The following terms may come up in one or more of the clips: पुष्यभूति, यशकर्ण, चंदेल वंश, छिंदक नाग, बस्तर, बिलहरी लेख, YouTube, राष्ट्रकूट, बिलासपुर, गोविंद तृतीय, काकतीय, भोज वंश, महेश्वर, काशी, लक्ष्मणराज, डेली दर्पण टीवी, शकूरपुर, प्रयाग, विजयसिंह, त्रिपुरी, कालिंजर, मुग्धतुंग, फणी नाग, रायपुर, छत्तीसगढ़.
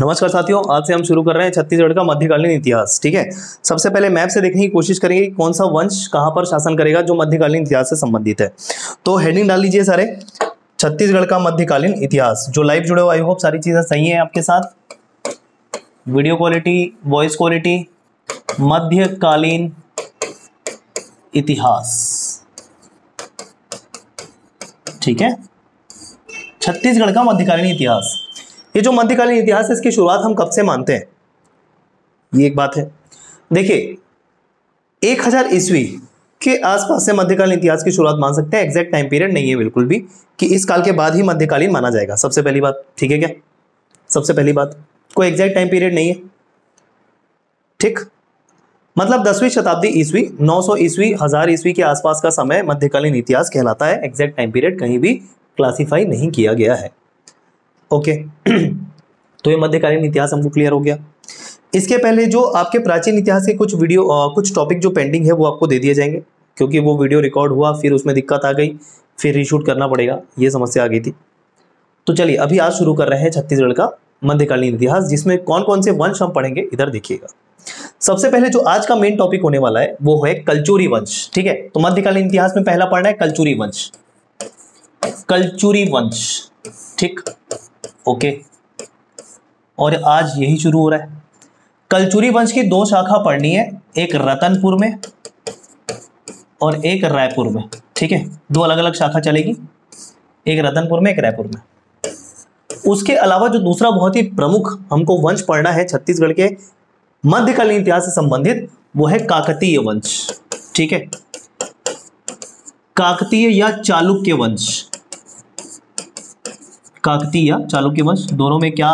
नमस्कार साथियों, आज से हम शुरू कर रहे हैं छत्तीसगढ़ का मध्यकालीन इतिहास। ठीक है, सबसे पहले मैप से देखने की कोशिश करेंगे कि कौन सा वंश कहां पर शासन करेगा जो मध्यकालीन इतिहास से संबंधित है। तो हेडिंग डाल लीजिए सारे, छत्तीसगढ़ का मध्यकालीन इतिहास। जो लाइव जुड़े हो, आई होप सारी चीजें सही है आपके साथ। वीडियो क्वालिटी, वॉइस क्वालिटी, मध्यकालीन इतिहास, ठीक है, छत्तीसगढ़ का मध्यकालीन इतिहास। ये जो मध्यकालीन इतिहास है, इसकी शुरुआत हम कब से मानते हैं, ये एक बात है। देखिए 1000 ईस्वी के आसपास से मध्यकालीन इतिहास की शुरुआत मान सकते हैं। एग्जैक्ट टाइम पीरियड नहीं है बिल्कुल भी कि इस काल के बाद ही मध्यकालीन माना जाएगा। सबसे पहली बात, ठीक है क्या, सबसे पहली बात कोई एग्जैक्ट टाइम पीरियड नहीं है। ठीक, मतलब 10वीं शताब्दी ईस्वी, 900 ईस्वी, 1000 ईस्वी के आसपास का समय मध्यकालीन इतिहास कहलाता है। एग्जैक्ट टाइम पीरियड कहीं भी क्लासिफाई नहीं किया गया है। ओके तो ये मध्यकालीन इतिहास हमको क्लियर हो गया। इसके पहले जो आपके प्राचीन इतिहास के कुछ वीडियो कुछ टॉपिक जो पेंडिंग है वो आपको दे दिए जाएंगे, क्योंकि वो वीडियो रिकॉर्ड हुआ, फिर उसमें दिक्कत आ गई, फिर रीशूट करना पड़ेगा, ये समस्या आ गई थी। तो चलिए अभी आज शुरू कर रहे हैं छत्तीसगढ़ का मध्यकालीन इतिहास, जिसमें कौन कौन से वंश हम पढ़ेंगे, इधर देखिएगा। सबसे पहले जो आज का मेन टॉपिक होने वाला है वो है कलचुरी वंश। ठीक है, तो मध्यकालीन इतिहास में पहला पढ़ना है कलचुरी वंश, कलचुरी वंश। ठीक, ओके, और आज यही शुरू हो रहा है। कलचुरी वंश की दो शाखा पढ़नी है, एक रतनपुर में और एक रायपुर में। ठीक है, दो अलग अलग शाखा चलेगी, एक रतनपुर में एक रायपुर में। उसके अलावा जो दूसरा बहुत ही प्रमुख हमको वंश पढ़ना है छत्तीसगढ़ के मध्यकालीन इतिहास से संबंधित, वो है काकतीय वंश। ठीक है, काकतीय या चालुक्य वंश, काकतीय या चालुक्य वंश, दोनों में क्या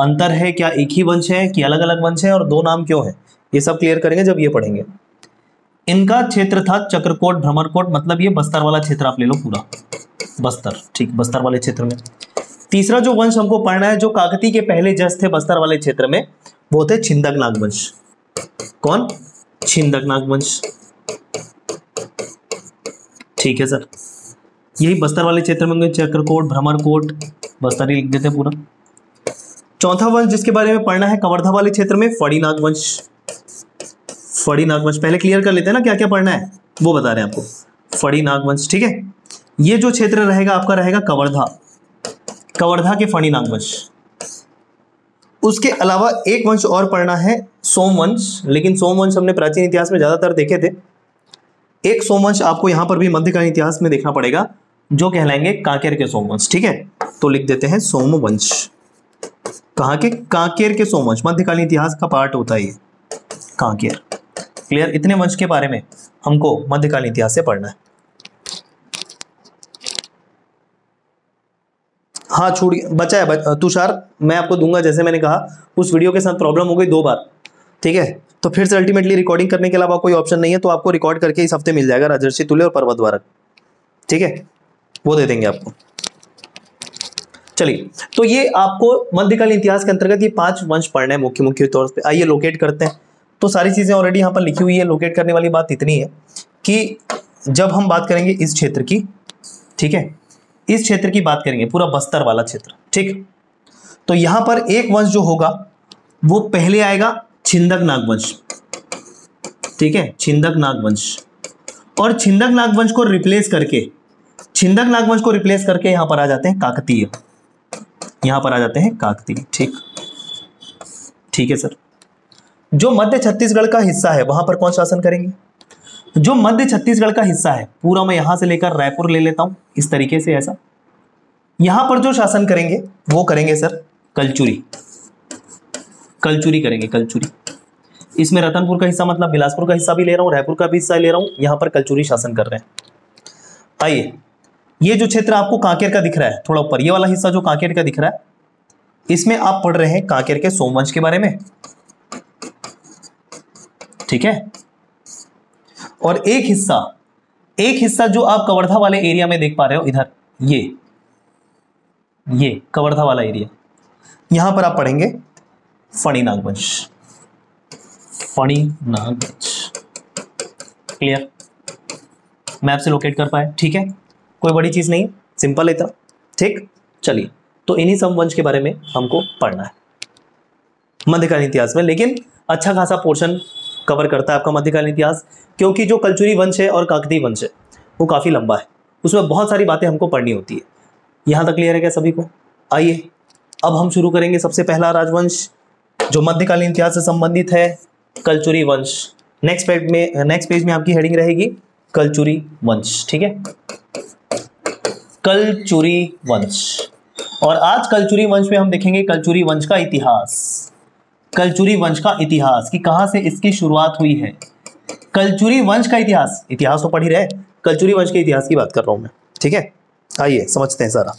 अंतर है, क्या एक ही वंश है कि अलग अलग वंश है, और दो नाम क्यों है, ये सब क्लियर करेंगे जब ये पढ़ेंगे। इनका क्षेत्र था चक्रकोट, भ्रमरकोट, मतलब ये बस्तर वाला क्षेत्र आप ले लो पूरा, बस्तर। ठीक, बस्तर वाले क्षेत्र में तीसरा जो वंश हमको पढ़ना है, जो काकतीय के पहले जस थे बस्तर वाले क्षेत्र में, वो थे छिंदक नाग वंश। कौन? छिंदक नाग वंश। ठीक है सर, यही बस्तर वाले क्षेत्र में होंगे, चक्रकोट, भ्रमरकोट, बस्तर ही लिख देते पूरा। चौथा वंश जिसके बारे में पढ़ना है कवर्धा वाले क्षेत्र में, फड़ी नाग वंश, फड़ी नाग वंश। पहले क्लियर कर लेते हैं ना क्या क्या पढ़ना है, वो बता रहे हैं आपको, फड़ी नाग वंश। ठीक है, ये जो क्षेत्र रहेगा आपका रहेगा कवर्धा, कवर्धा के फड़ी नाग वंश। उसके अलावा एक वंश और पढ़ना है, सोमवंश। लेकिन सोमवंश हमने प्राचीन इतिहास में ज्यादातर देखे थे। एक सोमवंश आपको यहां पर भी मध्यकालीन इतिहास में देखना पड़ेगा, जो कहलाएंगे कांकेर के सोमवंश। ठीक है, तो लिख देते हैं सोमवंश, कहां के? कांकेर के सोमवंश, मध्यकालीन इतिहास का पार्ट होता है ये कांकेर। क्लियर, इतने वंश के बारे में हमको मध्यकालीन इतिहास से पढ़ना है। हाँ छोड़ बचा है तुषार, मैं आपको दूंगा, जैसे मैंने कहा उस वीडियो के साथ प्रॉब्लम हो गई 2 बार। ठीक है, तो फिर से अल्टीमेटली रिकॉर्डिंग करने के अलावा कोई ऑप्शन नहीं है, तो आपको रिकॉर्ड करके इस हफ्ते मिल जाएगा राजर्षि तुले और पर्वत द्वारक। ठीक है, वो दे देंगे आपको। चलिए, तो ये आपको मध्यकालीन इतिहास के अंतर्गत ये 5 वंश पढ़ने हैं मुख्य मुख्य तौर पे। आइए लोकेट करते हैं। तो सारी चीज़ें ऑलरेडी यहाँ पर लिखी हुई है। लोकेट करने वाली बात इतनी है कि जब हम बात करेंगे इस क्षेत्र की, ठीक है, इस क्षेत्र की बात करेंगे, पूरा बस्तर वाला क्षेत्र। ठीक, तो यहाँ पर एक वंश जो होगा वो पहले आएगा, छिंदक नाग वंश। ठीक है, छिंदक नाग वंश, और छिंदक नाग वंश को रिप्लेस करके, छिंदक नाग वंश को रिप्लेस करके यहां पर आ जाते हैं काकतीय, यहां पर आ जाते हैं काकतीय। ठीक, ठीक है सर। जो मध्य छत्तीसगढ़ का हिस्सा है वहां पर कौन शासन करेंगे? जो मध्य छत्तीसगढ़ का हिस्सा है पूरा, मैं यहां से लेकर रायपुर ले लेता हूं इस तरीके से, ऐसा यहां पर जो शासन करेंगे वो करेंगे सर कलचुरी, कलचुरी करेंगे, कलचुरी। इसमें रतनपुर का हिस्सा, मतलब बिलासपुर का हिस्सा भी ले रहा हूँ, रायपुर का भी हिस्सा ले रहा हूँ, यहाँ पर कलचुरी शासन कर रहे हैं। आइए, ये जो क्षेत्र आपको कांकेर का दिख रहा है थोड़ा ऊपर, ये वाला हिस्सा जो कांकेर का दिख रहा है, इसमें आप पढ़ रहे हैं कांकेर के सोमवंश के बारे में। ठीक है, और एक हिस्सा जो आप कवर्धा वाले एरिया में देख पा रहे हो, इधर ये कवर्धा वाला एरिया, यहाँ पर आप पढ़ेंगे फणी नागवंश, फणी नागवंश। क्लियर, मैप से लोकेट कर पाए, ठीक है, कोई बड़ी चीज नहीं, सिंपल है इतना। ठीक, चलिए, तो इन्हीं सब वंश के बारे में हमको पढ़ना है। मध्यकालीन इतिहास में, लेकिन अच्छा खासा पोर्शन कवर करता है आपका मध्यकालीन इतिहास, क्योंकि जो कलचुरी वंश है और काकतीय वंश है वो काफ़ी लंबा है, उसमें बहुत सारी बातें हमको पढ़नी होती है। यहाँ तक क्लियर है क्या सभी को? आइए अब हम शुरू करेंगे सबसे पहला राजवंश जो मध्यकालीन इतिहास से संबंधित है, कलचुरी वंश। नेक्स्ट पेज में आपकी हेडिंग रहेगी कलचुरी वंश, ठीक है, कलचुरी वंश। और आज कलचुरी वंश में हम देखेंगे कलचुरी वंश का इतिहास, कलचुरी वंश का इतिहास कि कहाँ से इसकी शुरुआत हुई है। कलचुरी वंश का इतिहास तो पढ़ ही रहे, कलचुरी वंश के इतिहास की बात कर रहा हूँ मैं, ठीक है। आइए समझते हैं सारा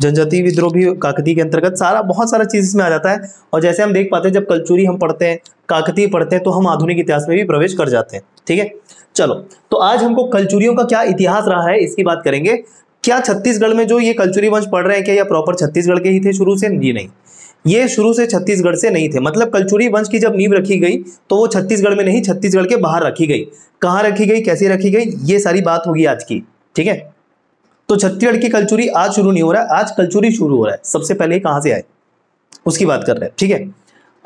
जनजाति विद्रोह भी काकतीय के अंतर्गत, सारा बहुत सारा चीज इसमें आ जाता है। और जैसे हम देख पाते हैं जब कलचुरी हम पढ़ते हैं, काकतीय पढ़ते हैं, तो हम आधुनिक इतिहास में भी प्रवेश कर जाते हैं, ठीक है। चलो तो आज हमको कलचुरियों का क्या इतिहास रहा है इसकी बात करेंगे। क्या छत्तीसगढ़ में जो ये कलचुरी वंश पढ़ रहे हैं, क्या यह प्रॉपर छत्तीसगढ़ के ही थे शुरू से? जी नहीं, ये शुरू से छत्तीसगढ़ से नहीं थे। मतलब कलचुरी वंश की जब नींव रखी गई तो वो छत्तीसगढ़ में नहीं, छत्तीसगढ़ के बाहर रखी गई। कहाँ रखी गई, कैसे रखी गई, ये सारी बात होगी आज की, ठीक है। तो छत्तीसगढ़ की कलचुरी आज शुरू नहीं हो रहा है, आज कलचुरी शुरू हो रहा है। सबसे पहले कहाँ से आए उसकी बात कर रहे हैं, ठीक है।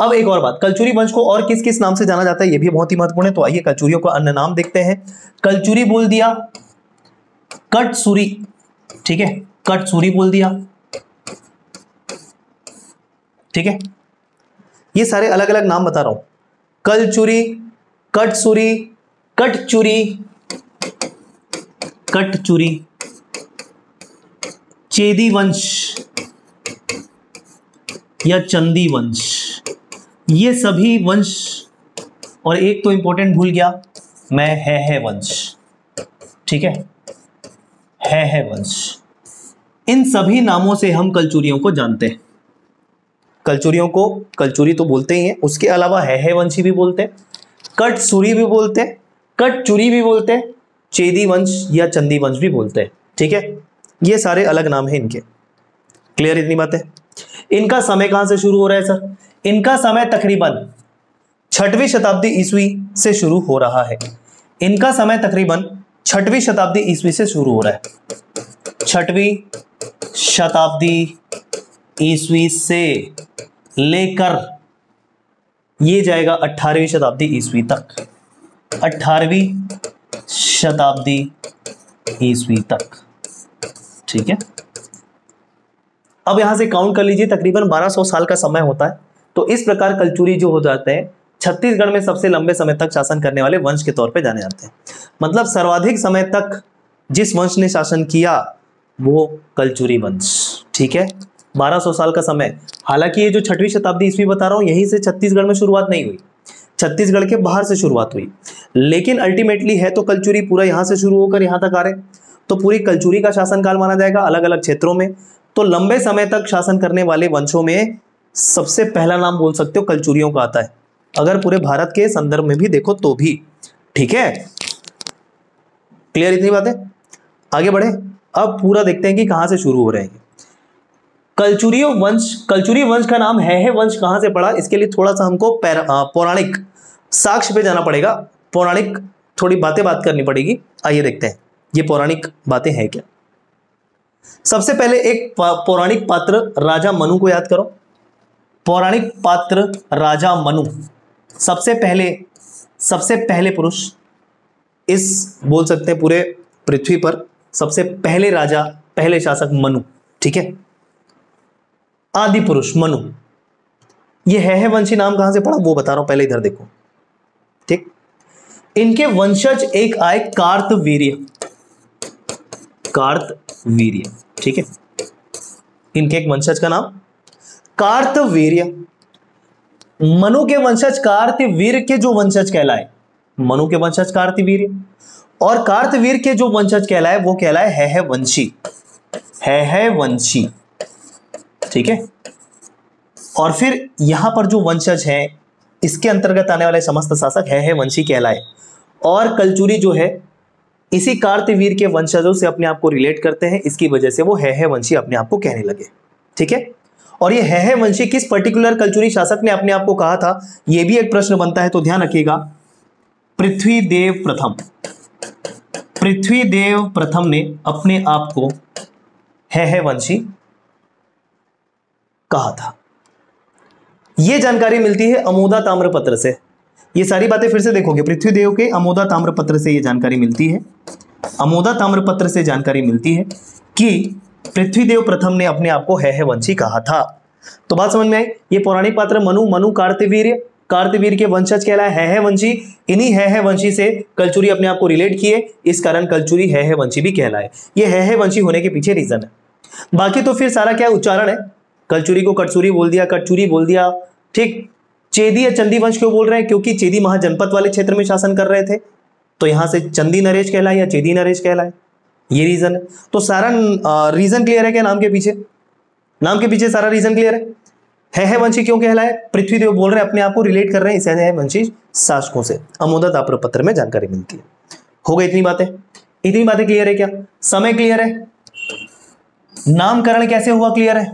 अब एक और बात, कलचुरी वंश को और किस किस नाम से जाना जाता है ये भी बहुत ही महत्वपूर्ण है। तो आइए कलचुरियों का अन्य नाम देखते हैं। कलचुरी बोल दिया, कटसूरी, ठीक है, कटसूरी बोल दिया, ठीक है। ये सारे अलग अलग नाम बता रहा हूं, कलचुरी, कटसूरी, कटचुरी, कटचुरी, चेदी वंश या चंदी वंश, ये सभी वंश। और एक तो इंपॉर्टेंट भूल गया मैं, है वंश, ठीक है, है वंश। इन सभी नामों से हम कलचुरियों को जानते हैं। कलचुरियों को कलचुरी तो बोलते ही हैं, उसके अलावा है वंशी भी बोलते हैं, कटसूरी भी बोलते हैं, कटचुरी भी बोलते हैं, चेदी वंश या चंदी वंश भी बोलते हैं, ठीक है। ये सारे अलग नाम हैं इनके। क्लियर इतनी बातें? इनका समय कहाँ से शुरू हो रहा है सर? इनका समय तकरीबन 6वीं शताब्दी ईस्वी से शुरू हो रहा है। इनका समय तकरीबन 6वीं शताब्दी ईस्वी से शुरू हो रहा है, 6वीं शताब्दी ईस्वी से लेकर ये जाएगा 18वीं शताब्दी ईस्वी तक, 18वीं शताब्दी ईस्वी तक, ठीक है। अब यहां से काउंट कर लीजिए, तकरीबन 1200 साल का समय होता है। तो इस प्रकार कलचुरी जो हो जाते हैं छत्तीसगढ़ में सबसे लंबे समय तक शासन करने वाले वंश के तौर पे जाने जाते हैं। मतलब सर्वाधिक समय तक जिस वंश ने शासन किया वो कलचुरी वंश, ठीक है, 1200 साल का समय। हालांकि ये जो 6वीं शताब्दी ईस्वी बता रहा हूँ यहीं से छत्तीसगढ़ में शुरुआत नहीं हुई, छत्तीसगढ़ के बाहर से शुरुआत हुई, लेकिन अल्टीमेटली है तो कलचुरी पूरा यहाँ से शुरू होकर यहाँ तक आ रहे, तो पूरी कलचुरी का शासनकाल माना जाएगा अलग अलग क्षेत्रों में। तो लंबे समय तक शासन करने वाले वंशों में सबसे पहला नाम बोल सकते हो कलचुरियों का आता है, अगर पूरे भारत के संदर्भ में भी देखो तो भी, ठीक है। क्लियर इतनी बातें? आगे बढ़े, अब पूरा देखते हैं कि कहाँ से शुरू हो रहे हैं कलचुरियों वंश। कलचुरी वंश का नाम है वंश कहाँ से पड़ा, इसके लिए थोड़ा सा हमको पौराणिक साक्ष्य पे जाना पड़ेगा, पौराणिक थोड़ी बात करनी पड़ेगी। आइए देखते हैं ये पौराणिक बातें हैं क्या। सबसे पहले एक पौराणिक पात्र राजा मनु को याद करो, पौराणिक पात्र राजा मनु सबसे पहले पुरुष इस बोल सकते हैं पूरे पृथ्वी पर, सबसे पहले राजा, पहले शासक मनु, ठीक है, आदि पुरुष मनु। ये है वंशी नाम कहां से पड़ा वो बता रहा हूं, पहले इधर देखो, ठीक। इनके वंशज एक आए कार्तवीर्य, कार्तवीर्य, ठीक है, इनके एक वंशज का नाम कार्तवीर्य। मनु के वंशज कार्तवीर्य के जो वंशज कहलाए, मनु के वंशज कार्तवीर्य, और कार्तवीर्य के जो वंशज कहलाए वो कहलाए है वंशी, है वंशी, ठीक है। और फिर यहां पर जो वंशज हैं इसके अंतर्गत आने वाले समस्त शासक है वंशी कहलाए। और कलचुरी जो है इसी कार्तवीर के वंशजों से अपने आप को रिलेट करते हैं, इसकी वजह से वो है वंशी अपने आप को कहने लगे, ठीक है। और ये है वंशी किस पर्टिकुलर कलचुरी शासक ने अपने आप को कहा था ये भी एक प्रश्न बनता है, तो ध्यान रखिएगा, पृथ्वीदेव प्रथम, पृथ्वीदेव प्रथम ने अपने आप को है वंशी कहा था। ये जानकारी मिलती है अमोदा ताम्रपत्र से। ये सारी बातें फिर से देखोगे, पृथ्वीदेव के अमोदा ताम्रपत्र से ये जानकारी मिलती है। अमोदा ताम्रपत्र से जानकारी मिलती है कि पृथ्वीदेव प्रथम ने अपने आप को है वंशी कहा था। तो बात समझ में आई। ये पौराणिक पात्र मनु कार्तवीर्य के वंशज कहलाए है वंशी। इन्हीं है वंशी से कलचुरी अपने आप को रिलेट किए, इस कारण कलचुरी है वंशी भी कहलाए। ये है वंशी होने के पीछे रीजन है। बाकी तो फिर सारा क्या उच्चारण है, कलचुरी को कटचुरी बोल दिया, कटचुरी बोल दिया, ठीक। चेदी या चंदी वंश क्यों बोल रहे हैं, क्योंकि चेदी महाजनपद वाले क्षेत्र में शासन कर रहे थे, तो यहाँ से चंदी नरेश कहलाए या चेदी नरेश कहलाए, ये रीजन है। तो सारा रीजन क्लियर है क्या नाम के पीछे, नाम के पीछे सारा रीजन क्लियर है। है वंशी क्यों कहलाए, पृथ्वीदेव बोल रहे हैं, अपने आप को रिलेट कर रहे हैं इसे है वंशी शासकों से। अमोदा ताम्रपत्र में जानकारी मिलती है। हो गई इतनी बातें, इतनी बातें क्लियर है क्या, समय क्लियर है, नामकरण कैसे हुआ क्लियर है,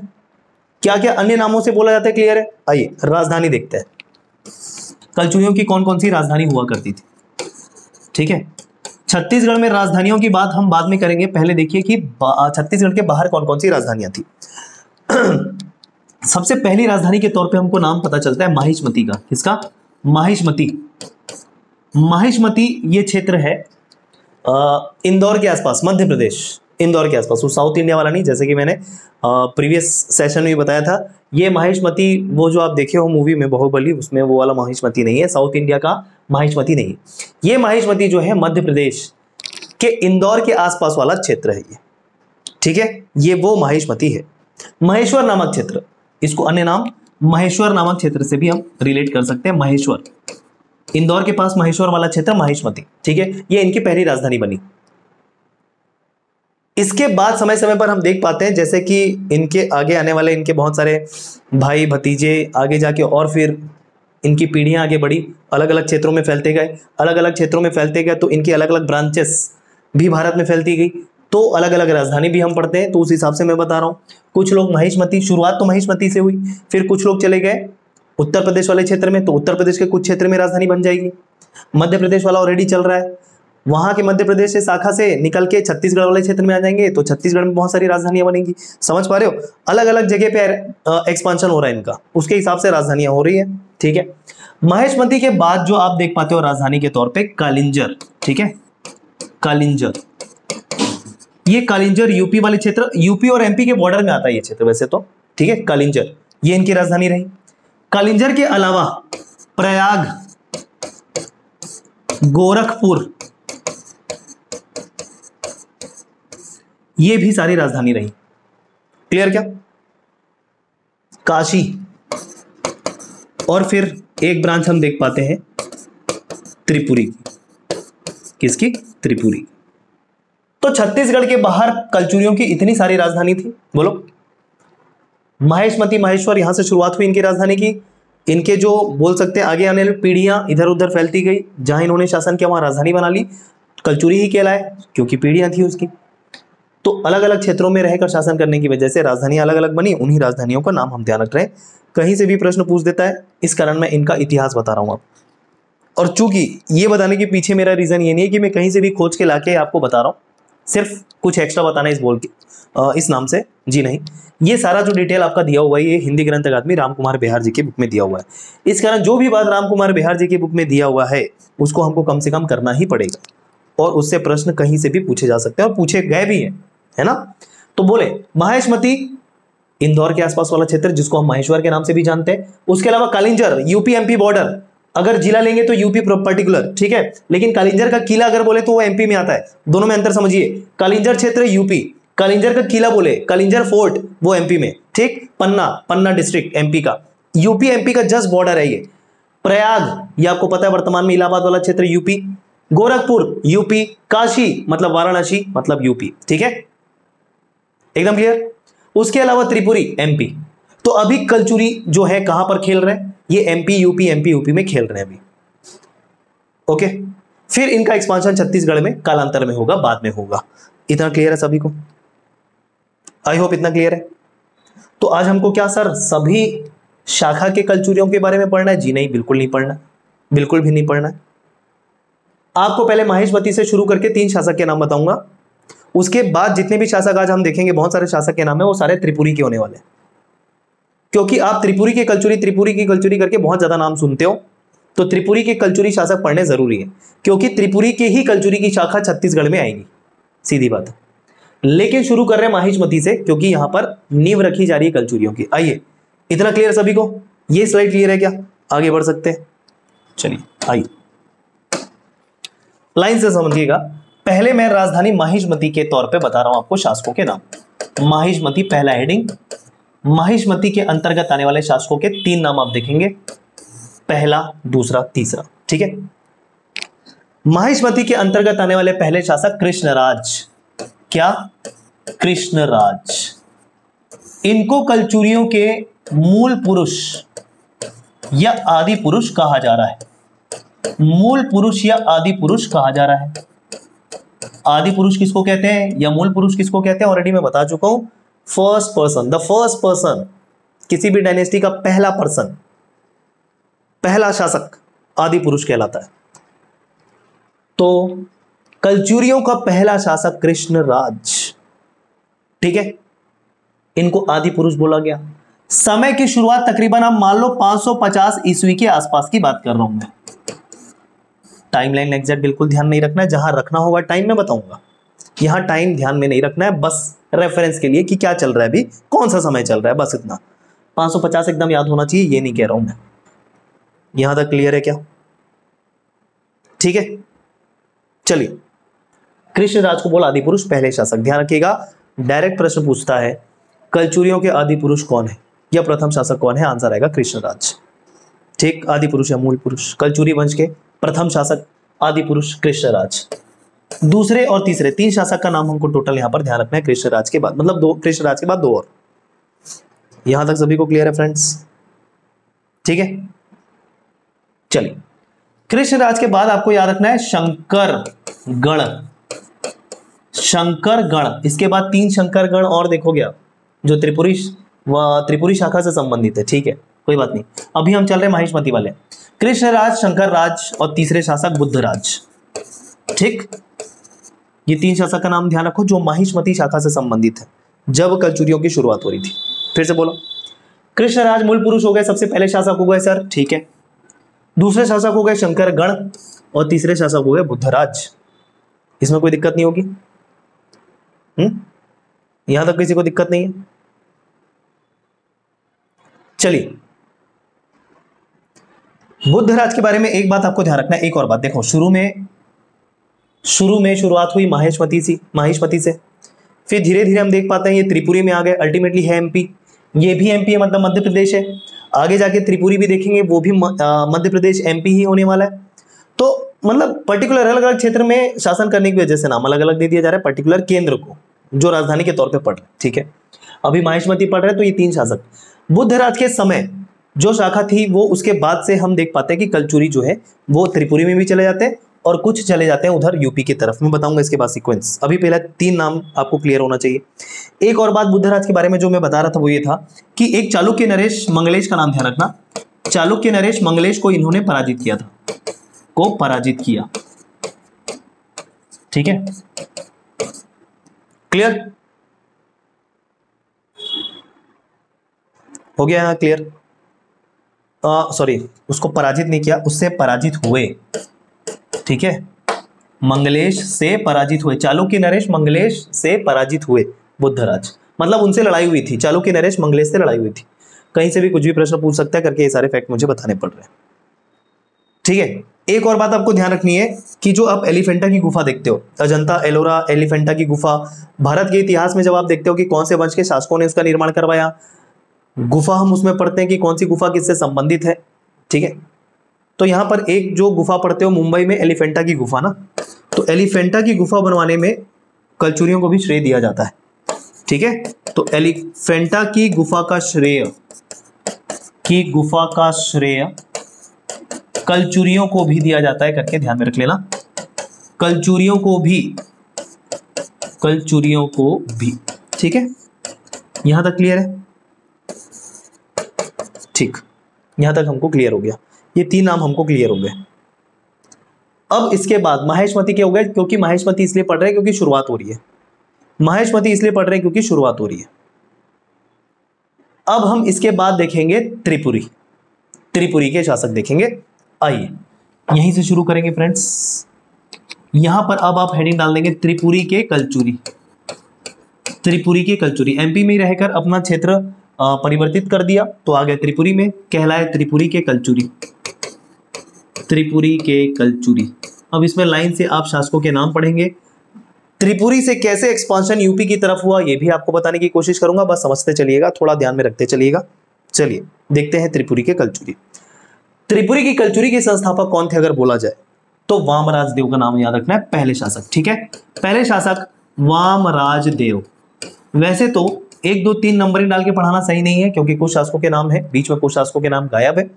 क्या क्या अन्य नामों से बोला जाता है क्लियर है। आइए राजधानी देखते हैं, कलचुरियों की कौन कौन सी राजधानी हुआ करती थी, ठीक है। छत्तीसगढ़ में राजधानियों की बात हम बाद में करेंगे, पहले देखिए कि छत्तीसगढ़ के बाहर कौन कौन सी राजधानियां थी। सबसे पहली राजधानी के तौर पे हमको नाम पता चलता है माहिष्मती का। किसका? माहिष्मती। माहिष्मती ये क्षेत्र है इंदौर के आसपास, मध्य प्रदेश, इंदौर के आसपास, वो साउथ इंडिया वाला नहीं, जैसे कि मैंने प्रीवियस सेशन में बताया था। ये माहिष्मती वो जो आप देखे हो मूवी में बाहुबली, उसमें वो वाला माहिष्मती नहीं है, साउथ इंडिया का माहिष्मती नहीं। ये माहिष्मती जो है मध्य प्रदेश के इंदौर के आसपास वाला क्षेत्र है ये, ठीक है। ये वो माहिष्मती है। महेश्वर नामक क्षेत्र, इसको अन्य नाम महेश्वर नामक क्षेत्र से भी हम रिलेट कर सकते हैं। महेश्वर, इंदौर के पास महेश्वर वाला क्षेत्र माहिष्मती, ठीक है। ये इनकी पहली राजधानी बनी। इसके बाद समय समय पर हम देख पाते हैं, जैसे कि इनके आगे आने वाले इनके बहुत सारे भाई भतीजे आगे जाके और फिर इनकी पीढ़ियां आगे बढ़ी, अलग अलग क्षेत्रों में फैलते गए, अलग अलग क्षेत्रों में फैलते गए, तो इनकी अलग अलग ब्रांचेस भी भारत में फैलती गई, तो अलग अलग राजधानी भी हम पढ़ते हैं। तो उस हिसाब से मैं बता रहा हूँ, कुछ लोग माहिष्मती, शुरुआत तो माहिष्मती से हुई, फिर कुछ लोग चले गए उत्तर प्रदेश वाले क्षेत्र में, तो उत्तर प्रदेश के कुछ क्षेत्र में राजधानी बन जाएगी। मध्य प्रदेश वाला ऑलरेडी चल रहा है, वहाँ के मध्य प्रदेश से शाखा से निकल के छत्तीसगढ़ वाले क्षेत्र में आ जाएंगे, तो छत्तीसगढ़ में बहुत सारी राजधानियाँ बनेंगी। समझ पा रहे हो, अलग अलग जगह पे एक्सपांशन हो रहा है इनका, उसके हिसाब से राजधानियाँ हो रही है, ठीक है। माहिष्मती के बाद जो आप देख पाते हो राजधानी के तौर पर कालिंजर, ठीक है। कालिंजर, ये कालिंजर यूपी वाले क्षेत्र, यूपी और एमपी के बॉर्डर में आता है ये क्षेत्र वैसे तो, ठीक है। कालिंजर ये इनकी राजधानी रही। कालिंजर के अलावा प्रयाग, गोरखपुर, ये भी सारी राजधानी रही। क्लियर क्या? काशी और फिर एक ब्रांच हम देख पाते हैं त्रिपुरी की। किसकी? त्रिपुरी। तो छत्तीसगढ़ के बाहर कलचुरियों की इतनी सारी राजधानी थी। बोलो, माहिष्मती, माहेश्वर, यहां से शुरुआत हुई इनकी राजधानी की। इनके जो बोल सकते हैं आगे आने वाली पीढ़ियां इधर उधर फैलती गई, जहां इन्होंने शासन किया वहां राजधानी बना ली, कलचुरी ही कहलाए क्योंकि पीढ़ियां थी उसकी। तो अलग अलग क्षेत्रों में रहकर शासन करने की वजह से राजधानियां अलग अलग बनी। उन्हीं राजधानियों का नाम हम ध्यान रख रहे हैं, कहीं से भी प्रश्न पूछ देता है, इस कारण मैं इनका इतिहास बता रहा हूं आपको। और चूंकि ये बताने के पीछे मेरा रीजन ये नहीं है कि मैं कहीं से भी खोज के लाके आपको बता रहा हूँ, सिर्फ कुछ एक्स्ट्रा बताना इस बोल के इस नाम से, जी नहीं। ये सारा जो डिटेल आपका दिया हुआ है ये हिंदी ग्रंथ अकादमी राम कुमार बिहार जी की बुक में दिया हुआ है। इस कारण जो भी बात राम कुमार बिहार जी की बुक में दिया हुआ है उसको हमको कम से कम करना ही पड़ेगा, और उससे प्रश्न कहीं से भी पूछे जा सकते हैं और पूछे गए भी हैं, है ना। तो बोले माहिष्मती इंदौर के आसपास वाला क्षेत्र, जिसको हम माहेश्वर के नाम से भी जानते हैं। उसके अलावा कालिंजर, यूपी एमपी बॉर्डर, अगर जिला लेंगे तो यूपी पर्टिकुलर, ठीक है। लेकिन कालिंजर का किला अगर बोले तो वो एमपी में आता है, दोनों में अंतर समझिए। कालिंजर क्षेत्र यूपी, कालिंजर का किला बोले, कालिंजर फोर्ट, वो एमपी में, ठीक। पन्ना, पन्ना डिस्ट्रिक्ट एमपी का, यूपी एमपी का जस्ट बॉर्डर है ये। प्रयाग, ये आपको पता है वर्तमान में इलाहाबाद वाला क्षेत्र यूपी। गोरखपुर यूपी। काशी मतलब वाराणसी मतलब यूपी, ठीक है, एकदम क्लियर। उसके अलावा त्रिपुरी एमपी। तो अभी कलचुरी जो है कहां पर खेल रहे हैं, ये एमपी यूपी में खेल रहे हैं अभी, ओके। फिर इनका एक्सपांशन छत्तीसगढ़ में कालांतर में होगा, बाद में होगा। इतना क्लियर है सभी को? आई होप इतना क्लियर है। तो आज हमको क्या सर सभी शाखा के कलचुरियों के बारे में पढ़ना है? जी नहीं, बिल्कुल नहीं पढ़ना, बिल्कुल भी नहीं पढ़ना है। आपको पहले माहिष्मती से शुरू करके 3 शासक के नाम बताऊंगा, उसके बाद जितने भी शासक आज हम देखेंगे बहुत सारे शासक के नाम है वो सारे त्रिपुरी के होने वाले हैं। क्योंकि आप त्रिपुरी की कलचुरी करके बहुत ज़्यादा नाम सुनते हो, तो त्रिपुरी के कलचुरी शासक पढ़ने ज़रूरी है, क्योंकि त्रिपुरी के ही कलचुरी की शाखा छत्तीसगढ़ में आएगी, सीधी बात है। लेकिन शुरू कर रहे हैं माहिष्मती से, क्योंकि यहाँ पर नींव रखी जा रही है कलचुरियों की। आइए, इतना क्लियर सभी को? ये स्लाइड क्लियर है क्या? आगे बढ़ सकते हैं। चलिए आइए, लाइन से समझिएगा। पहले मैं राजधानी माहिष्मती के तौर पे बता रहा हूं आपको शासकों के नाम। माहिष्मती पहला हेडिंग। माहिष्मती के अंतर्गत आने वाले शासकों के 3 नाम आप देखेंगे, पहला, दूसरा, तीसरा। ठीक है, माहिष्मती के अंतर्गत आने वाले पहले शासक कृष्णराज। क्या? कृष्णराज। इनको कलचुरियों के मूल पुरुष या आदि पुरुष कहा जा रहा है, मूल पुरुष या आदि पुरुष कहा जा रहा है। आदि पुरुष किसको कहते हैं या मूल पुरुष किसको कहते हैं, ऑलरेडी मैं बता चुका हूं। First person, the first person, किसी भी डायनेस्टी का पहला पर्सन, पहला शासक आदि पुरुष कहलाता है। तो कलचुरियों का पहला शासक कृष्णराज, ठीक है, इनको आदि पुरुष बोला गया। समय की शुरुआत तकरीबन आप मान लो 550 ईस्वी के आसपास की बात कर रहा हूं मैं। टाइमलाइन एग्जैक्ट बिल्कुल ध्यान नहीं रखना है, जहां रखना होगा टाइम में बताऊंगा, यहां टाइम ध्यान में नहीं रखना है, बस रेफरेंस के लिए कि क्या चल रहा है अभी, कौन सा समय चल रहा है, बस इतना। 550 एकदम याद होना चाहिए, ये नहीं कह रहा हूं मैं। यहां तक क्लियर है क्या? ठीक है, चलिए, कृष्णराज को बोला आदि पुरुष, पहले शासक। ध्यान रखिएगा, डायरेक्ट प्रश्न पूछता है कलचुरियों के आदि पुरुष कौन है या प्रथम शासक कौन है, आंसर आएगा कृष्णराज। ठीक, आदि पुरुष या मूल पुरुष, कलचुरी वंश के प्रथम शासक आदि पुरुष कृष्णराज। दूसरे और तीसरे, 3 शासक का नाम हमको टोटल यहाँ पर ध्यान रखना है कृष्णराज के बाद, मतलब 2, कृष्णराज के बाद 2 और। यहां तक सभी को क्लियर है फ्रेंड्स? ठीक है, चलिए, कृष्णराज के बाद आपको याद रखना है शंकरगण। शंकरगण, इसके बाद 3 शंकरगण और देखोगे आप, जो त्रिपुरी शाखा से संबंधित है। ठीक है, कोई बात नहीं, अभी हम चल रहे हैं माहिष्मती वाले। कृष्णराज, शंकरराज और तीसरे शासक बुद्धराज। ठीक, ये 3 शासक का नाम ध्यान रखो जो माहिष्मती शाखा से संबंधित है, जब कलचुरियों की शुरुआत हो रही थी। फिर से बोलो, कृष्णराज मूल पुरुष हो गए, सबसे पहले शासक हो गए सर, ठीक है। दूसरे शासक हो गए शंकरगण और तीसरे शासक हो गए बुद्धराज। इसमें कोई दिक्कत नहीं होगी? यहां तक किसी को दिक्कत नहीं है? चलिए, बुद्धराज के बारे में एक बात आपको ध्यान रखना है, एक और बात देखो। शुरू में शुरुआत हुई माहिष्मती से, फिर धीरे धीरे हम देख पाते हैं ये त्रिपुरी में आ गए, अल्टीमेटली है एमपी, ये भी एमपी है, मतलब मध्य प्रदेश है। आगे जाके त्रिपुरी भी देखेंगे, वो भी मध्य प्रदेश एमपी ही होने वाला है। तो मतलब पर्टिकुलर अलग अलग क्षेत्र में शासन करने की वजह से नाम अलग अलग दे दिया जा रहा है पर्टिकुलर केंद्र को, जो राजधानी के तौर पे पढ़ रहे हैं। ठीक है, अभी माहिष्मती पढ़ रहे हैं, तो ये 3 शासक। बुद्धराज के समय जो शाखा थी वो, उसके बाद से हम देख पाते हैं कि कलचुरी जो है वो त्रिपुरी में भी चले जाते हैं और कुछ चले जाते हैं उधर यूपी की तरफ। मैं बताऊंगा इसके बाद सीक्वेंस, अभी पहला 3 नाम आपको क्लियर होना चाहिए। एक और बात बुद्धराज के बारे में जो मैं बता रहा था वो ये था कि एक चालुक्य नरेश मंगलेश का नाम ध्यान रखना, चालुक्य नरेश मंगलेश को इन्होंने पराजित किया था, को पराजित किया। ठीक है, क्लियर हो गया? यहां क्लियर, सॉरी, उसको पराजित नहीं किया, उससे पराजित हुए। ठीक है, मंगलेश से पराजित हुए, चालुक्य नरेश मंगलेश से पराजित हुए बुद्धराज, मतलब उनसे लड़ाई हुई थी, चालुक्य नरेश मंगलेश से लड़ाई हुई थी। कहीं से भी कुछ भी प्रश्न पूछ सकता है, करके ये सारे फैक्ट मुझे बताने पड़ रहे हैं। ठीक है, एक और बात आपको ध्यान रखनी है कि जो आप एलिफेंटा की गुफा देखते हो, अजंता एलोरा, एलिफेंटा की गुफा, भारत के इतिहास में जब आप देखते हो कि कौन से वंश के शासकों ने उसका निर्माण करवाया, गुफा हम उसमें पढ़ते हैं कि कौन सी गुफा किससे संबंधित है। ठीक है, तो यहाँ पर एक जो गुफा पढ़ते हो मुंबई में, एलिफेंटा की गुफा ना, तो एलिफेंटा की गुफा बनवाने में कलचुरियों को भी श्रेय दिया जाता है। ठीक है, तो एलिफेंटा की गुफा का श्रेय कलचुरियों को भी दिया जाता है, करके ध्यान में रख लेना, कलचुरियों को भी। ठीक है, यहाँ तक क्लियर है? ठीक, यहां तक हमको क्लियर हो गया, ये 3 नाम हमको क्लियर हो गए। अब इसके बाद माहिष्मती के हो गए, क्योंकि माहिष्मती इसलिए पढ़ रहे हैं क्योंकि शुरुआत हो रही है। अब हम इसके बाद देखेंगे त्रिपुरी, त्रिपुरी के शासक देखेंगे। आइए यहीं से शुरू करेंगे फ्रेंड्स। यहां पर अब आप हेडिंग डाल देंगे त्रिपुरी के कलचुरी, त्रिपुरी के कलचुरी। एमपी में रहकर अपना क्षेत्र परिवर्तित कर दिया तो आ गया त्रिपुरी में, कहलाए त्रिपुरी के कलचुरी, त्रिपुरी के कलचुरी। अब इसमें लाइन से आप शासकों के नाम पढ़ेंगे। त्रिपुरी से कैसे एक्सपांशन यूपी की तरफ हुआ ये भी आपको बताने की कोशिश करूंगा, बस समझते चलिएगा, थोड़ा ध्यान में रखते चलिएगा। चलिए देखते हैं त्रिपुरी के कलचुरी। त्रिपुरी की कलचुरी के संस्थापक कौन थे अगर बोला जाए तो वामराजदेव का नाम याद रखना है, पहले शासक। ठीक है, पहले शासक वामराजदेव। वैसे तो 1, 2, 3 नंबरिंग डाल के पढ़ाना सही नहीं है क्योंकि कुछ शासकों के नाम है, बीच में कुछ शासकों के नाम गायब है,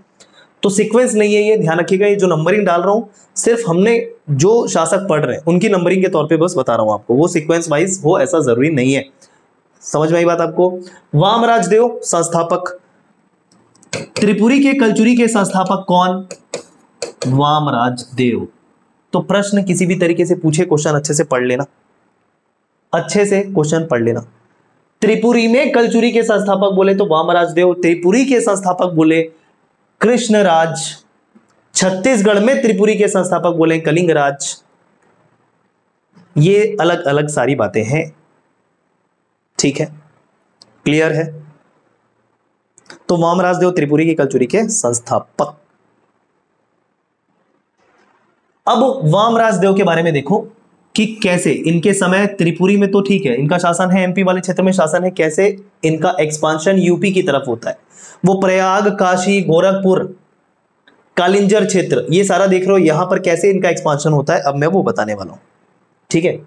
तो सीक्वेंस नहीं है, ये ध्यान रखिएगा। ये जो नंबरिंग डाल रहा हूँ सिर्फ हमने जो शासक पढ़ रहे हैं उनकी नंबरिंग के तौर पे बस बता रहा हूँ आपको, वो सीक्वेंस वाइज हो ऐसा जरूरी नहीं है। समझ में आई बात आपको। वामराजदेव संस्थापक, त्रिपुरी के कलचुरी के संस्थापक कौन? वामराजदेव। तो प्रश्न किसी भी तरीके से पूछे, क्वेश्चन अच्छे से पढ़ लेना, अच्छे से क्वेश्चन पढ़ लेना। त्रिपुरी में कलचुरी के संस्थापक बोले तो वामराजदेव, त्रिपुरी के संस्थापक बोले कृष्णराज, छत्तीसगढ़ में त्रिपुरी के संस्थापक बोले कलिंगराज। ये अलग अलग सारी बातें हैं, ठीक है, क्लियर है। तो वामराजदेव त्रिपुरी के कलचुरी के संस्थापक। अब वामराजदेव के बारे में देखो कि कैसे इनके समय त्रिपुरी में, तो ठीक है इनका शासन है, एमपी वाले क्षेत्र में शासन है, कैसे इनका एक्सपांशन यूपी की तरफ होता है वो प्रयाग, काशी, गोरखपुर, कालिंजर क्षेत्र, ये सारा देख रहे हो, यहां पर कैसे इनका एक्सपांशन होता है अब मैं वो बताने वाला हूं। ठीक है,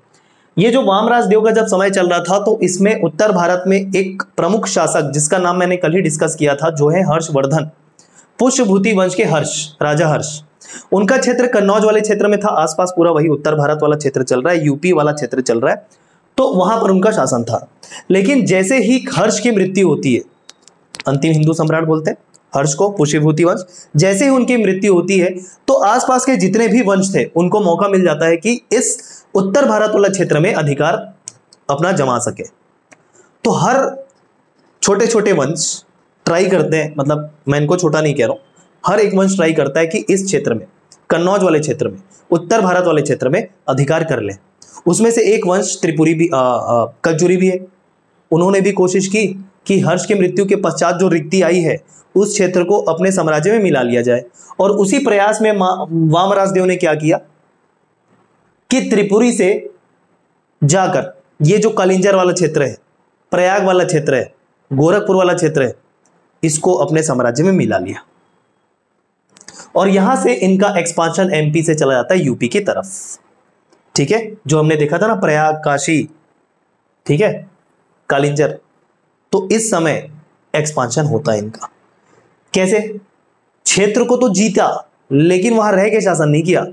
ये जो वामराजदेव का जब समय चल रहा था तो इसमें उत्तर भारत में एक प्रमुख शासक जिसका नाम मैंने कल ही डिस्कस किया था जो है हर्षवर्धन, पुष्यभूति वंश के हर्ष, राजा हर्ष। उनका क्षेत्र कन्नौज वाले क्षेत्र में था, आसपास पूरा वही उत्तर भारत वाला क्षेत्र चल रहा है, यूपी वाला क्षेत्र चल रहा है, तो वहां पर उनका शासन था। लेकिन जैसे ही हर्ष की मृत्यु होती है, अंतिम हिंदू सम्राट बोलते हैं हर्ष को, पुष्यभूति वंश, जैसे ही उनकी मृत्यु होती है तो आसपास के जितने भी वंश थे उनको मौका मिल जाता है कि इस उत्तर भारत वाला क्षेत्र में अधिकार अपना जमा सके। तो हर छोटे छोटे वंश ट्राई करते हैं, मतलब मैं इनको छोटा नहीं कह रहा हूं, हर एक वंश ट्राई करता है कि इस क्षेत्र में, कन्नौज वाले क्षेत्र में, उत्तर भारत वाले क्षेत्र में अधिकार कर लें। उसमें से एक वंश त्रिपुरी भी, कलचुरी भी है। उन्होंने भी कोशिश की कि हर्ष की मृत्यु के पश्चात जो रिक्ति आई है उस क्षेत्र को अपने साम्राज्य में मिला लिया जाए। और उसी प्रयास में वामराजदेव ने क्या किया कि त्रिपुरी से जाकर ये जो कालिंजर वाला क्षेत्र है, प्रयाग वाला क्षेत्र है, गोरखपुर वाला क्षेत्र है, इसको अपने साम्राज्य में मिला लिया और यहां से इनका एक्सपांशन एमपी से चला जाता है यूपी की तरफ। ठीक है, जो हमने देखा था ना प्रयाग, काशी, ठीक है, कालिंजर, तो इस समय एक्सपांशन होता है इनका। कैसे? क्षेत्र को तो जीता लेकिन वहां रह के शासन नहीं किया,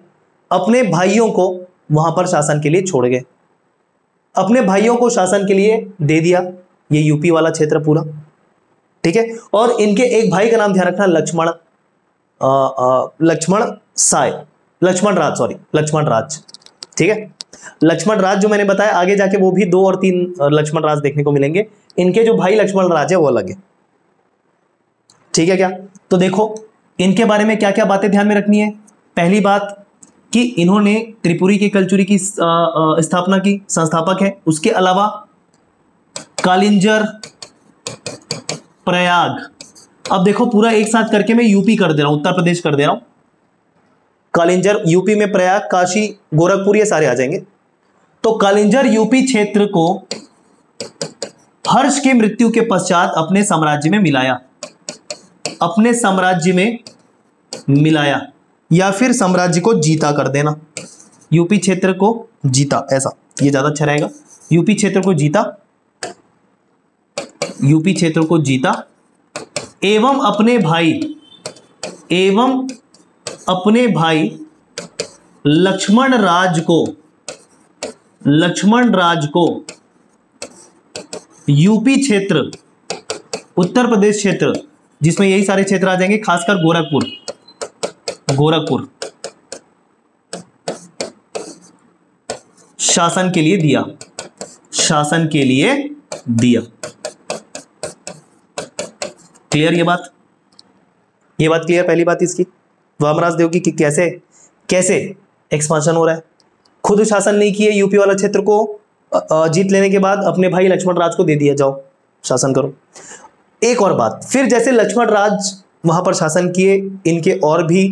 अपने भाइयों को वहां पर शासन के लिए छोड़ गए, अपने भाइयों को शासन के लिए दे दिया, ये यूपी वाला क्षेत्र पूरा। ठीक है, और इनके एक भाई का नाम ध्यान रखना, लक्ष्मणराज। ठीक है, लक्ष्मणराज जो मैंने बताया आगे जाके वो भी 2 और 3 लक्ष्मणराज देखने को मिलेंगे। इनके जो भाई लक्ष्मणराज है वो अलग है। ठीक है क्या? तो देखो इनके बारे में क्या क्या बातें ध्यान में रखनी है। पहली बात कि इन्होंने त्रिपुरी के कलचुरी की स्थापना की, संस्थापक है। उसके अलावा कालिंजर, प्रयाग, अब देखो पूरा एक साथ करके मैं यूपी कर दे रहा हूं, उत्तर प्रदेश कर दे रहा हूं। कालिंजर यूपी में, प्रयाग, काशी, गोरखपुर ये सारे आ जाएंगे। तो कालिंजर यूपी क्षेत्र को हर्ष की मृत्यु के पश्चात अपने साम्राज्य में मिलाया, अपने साम्राज्य में मिलाया या फिर साम्राज्य को जीता कर देना, यूपी क्षेत्र को जीता, ऐसा ये ज्यादा अच्छा रहेगा। यूपी क्षेत्र को जीता, यूपी क्षेत्र को जीता एवं अपने भाई, एवं अपने भाई लक्ष्मणराज को, लक्ष्मणराज को यूपी क्षेत्र, उत्तर प्रदेश क्षेत्र, जिसमें यही सारे क्षेत्र आ जाएंगे, खासकर गोरखपुर, गोरखपुर शासन के लिए दिया, शासन के लिए दिया। क्लियर ये बात क्लियर। पहली बात इसकी वामराजदेव की कि कैसे कैसे एक्सपांशन हो रहा है। खुद शासन नहीं किए, यूपी वाला क्षेत्र को जीत लेने के बाद अपने भाई लक्ष्मणराज को दे दिया, जाओ शासन करो। एक और बात, फिर जैसे लक्ष्मणराज वहां पर शासन किए, इनके और भी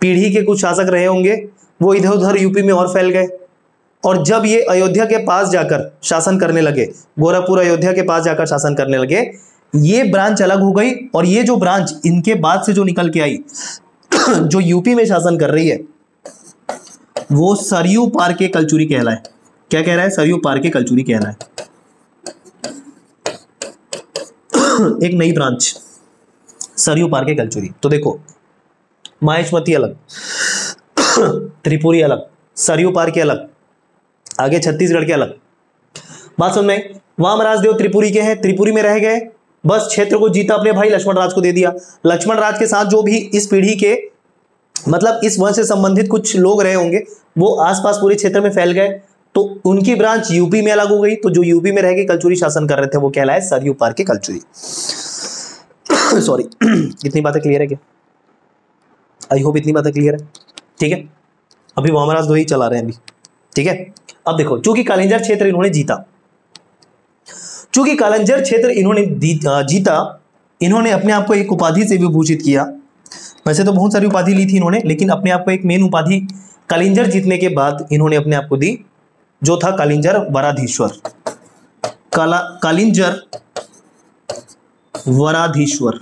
पीढ़ी के कुछ शासक रहे होंगे, वो इधर उधर यूपी में और फैल गए। और जब ये अयोध्या के पास जाकर शासन करने लगे, गोरखपुर अयोध्या के पास जाकर शासन करने लगे, ये ब्रांच अलग हो गई। और ये जो ब्रांच इनके बाद से जो निकल के आई जो यूपी में शासन कर रही है, वो सरयू पार के कलचुरी कहलाए। क्या कह रहा है? सरयू पार के कलचुरी कह रहा है। एक नई ब्रांच सरयू पार के कलचुरी। तो देखो माहिष्मती अलग, त्रिपुरी अलग, सरयू पार के अलग, आगे छत्तीसगढ़ के अलग। बात सुन में, वामराजदेव त्रिपुरी के हैं, त्रिपुरी में रह गए, बस क्षेत्र को जीता, अपने भाई लक्ष्मणराज को दे दिया। लक्ष्मणराज के साथ जो भी इस पीढ़ी के मतलब इस वंश से संबंधित कुछ लोग रहे होंगे, वो आसपास पूरे क्षेत्र में फैल गए। तो उनकी ब्रांच यूपी में अलग हो गई। तो जो यूपी में रह के कलचुरी शासन कर रहे थे, वो कहलाए सरयू पार के कलचुरी। सॉरी इतनी बातें क्लियर है क्या? आई होप इतनी बातें क्लियर है। ठीक है, अभी वामराज दो ही चला रहे हैं अभी। ठीक है, अब देखो, चूंकि कालिंजर क्षेत्र इन्होंने जीता, चूंकि कालिंजर क्षेत्र इन्होंने जीता, इन्होंने अपने आप को एक उपाधि से विभूषित किया। वैसे तो बहुत सारी उपाधि ली थी इन्होंने, लेकिन अपने आप को एक मेन उपाधि कालिंजर जीतने के बाद इन्होंने अपने आप को दी, जो था कालिंजर वराधीश्वर। कालिंजर वराधीश्वर,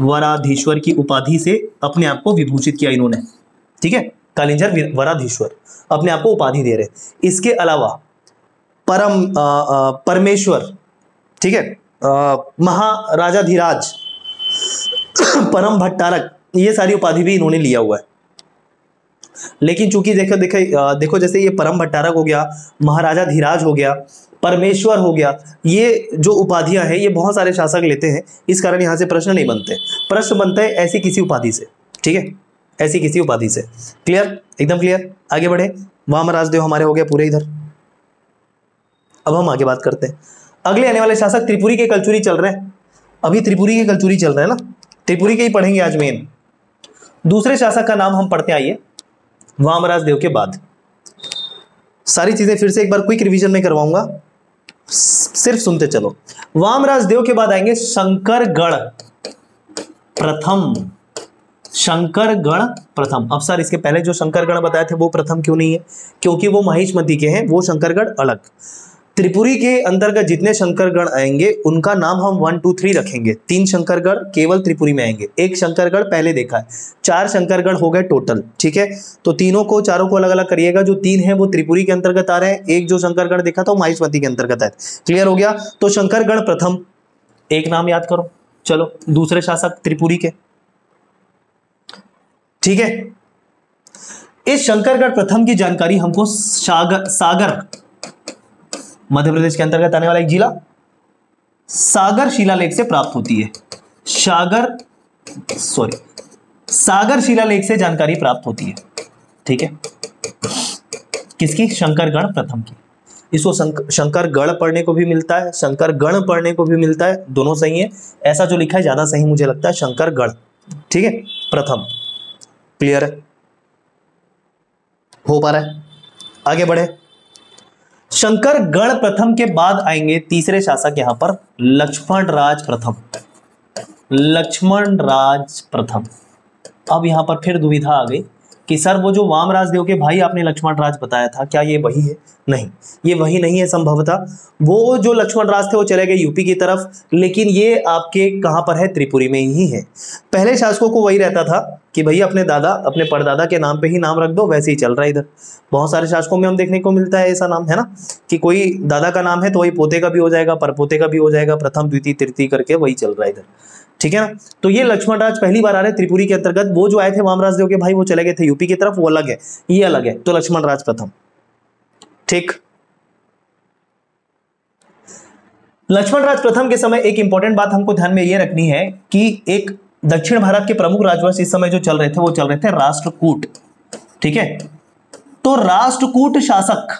वराधीश्वर की उपाधि से अपने आप को विभूषित किया इन्होंने। ठीक है, कालिंजर वराधीश्वर अपने आप को उपाधि दे रहे। इसके अलावा परमेश्वर, ठीक है, महाराजाधिराज, परम भट्टारक, ये सारी उपाधि भी इन्होंने लिया हुआ है। लेकिन चूंकि देखो जैसे ये परम भट्टारक हो गया, महाराजा धीराज हो गया, परमेश्वर हो गया, ये जो उपाधियां हैं ये बहुत सारे शासक लेते हैं, इस कारण यहाँ से प्रश्न नहीं बनते। प्रश्न बनता है ऐसी किसी उपाधि से। ठीक है, ऐसी किसी उपाधि से। क्लियर, एकदम क्लियर। आगे बढ़े, वामराजदेव हमारे हो गए पूरे इधर। अब हम आगे बात करते हैं, अगले आने वाले शासक त्रिपुरी के कलचुरी चल रहे हैं। अभी त्रिपुरी के कलचुरी चल रहे हैं ना, त्रिपुरी के ही पढ़ेंगे आज। मेन दूसरे शासक का नाम हम पढ़ते आइए वामराजदेव के बाद। सारी चीजें फिर से एक बार क्विक रिवीजन में करवाऊंगा, सिर्फ सुनते चलो। वामराजदेव के बाद आएंगे शंकरगण प्रथम। शंकरगण प्रथम, अब सर इसके पहले जो शंकरगण बताए थे वो प्रथम क्यों नहीं है? क्योंकि वो माहिष्मती के हैं, वो शंकरगण अलग। त्रिपुरी के अंतर्गत जितने शंकरगण आएंगे उनका नाम हम 1 2 3 रखेंगे। 3 शंकरगढ़ केवल त्रिपुरी में आएंगे, 1 शंकरगढ़ पहले देखा है, 4 शंकरगढ़ हो गए टोटल। ठीक है, तो तीनों को चारों को अलग अलग करिएगा। जो 3 है वो त्रिपुरी के अंतर्गत आ रहे हैं, 1 जो शंकरगढ़ देखा था वो माहिष्मती के अंतर्गत आए। क्लियर हो गया। तो शंकरगढ़ प्रथम एक नाम याद करो। चलो दूसरे शासक त्रिपुरी के, ठीक है, इस शंकरगढ़ प्रथम की जानकारी हमको सागर, मध्य प्रदेश के अंतर्गत आने वाला एक जिला, सागर शिलालेख से प्राप्त होती है। सागर शिलालेख से जानकारी प्राप्त होती है। ठीक है, किसकी? शंकरगण प्रथम की। इसको शंकरगढ़ पढ़ने को भी मिलता है, शंकरगण पढ़ने को भी मिलता है, दोनों सही है। ऐसा जो लिखा है ज्यादा सही मुझे लगता है, शंकरगढ़। ठीक है, प्रथम। क्लियर है, हो पा रहा है? आगे बढ़े, शंकरगढ़ प्रथम के बाद आएंगे तीसरे शासक, यहां पर लक्ष्मणराज प्रथम। लक्ष्मणराज प्रथम, अब यहां पर फिर दुविधा आ गई कि सर वो जो वामराजदेव के भाई आपने लक्ष्मणराज बताया था, क्या ये वही है? नहीं, ये वही नहीं है। संभवतः वो जो लक्ष्मणराज थे वो चले गए यूपी की तरफ, लेकिन ये आपके कहाँ पर है? त्रिपुरी में ही है। पहले शासकों को वही रहता था कि भैया अपने दादा अपने परदादा के नाम पे ही नाम रख दो, वैसे ही चल रहा है। इधर बहुत सारे शासकों में हम देखने को मिलता है ऐसा नाम, है ना, कि कोई दादा का नाम है तो वही पोते का भी हो जाएगा, परपोते का भी हो जाएगा, प्रथम द्वितीय तृतीय करके वही चल रहा है इधर। ठीक है ना, तो ये लक्ष्मणराज पहली बार आ रहे त्रिपुरी के अंतर्गत। वो जो आए थे वामराजदेव के भाई, वो चले गए थे यूपी की तरफ, वो अलग है, ये अलग है। तो लक्ष्मणराज प्रथम, ठीक। लक्ष्मणराज प्रथम के समय एक इंपॉर्टेंट बात हमको ध्यान में ये रखनी है कि एक दक्षिण भारत के प्रमुख राजवंश इस समय जो चल रहे थे वो चल रहे थे राष्ट्रकूट। ठीक है, तो राष्ट्रकूट शासक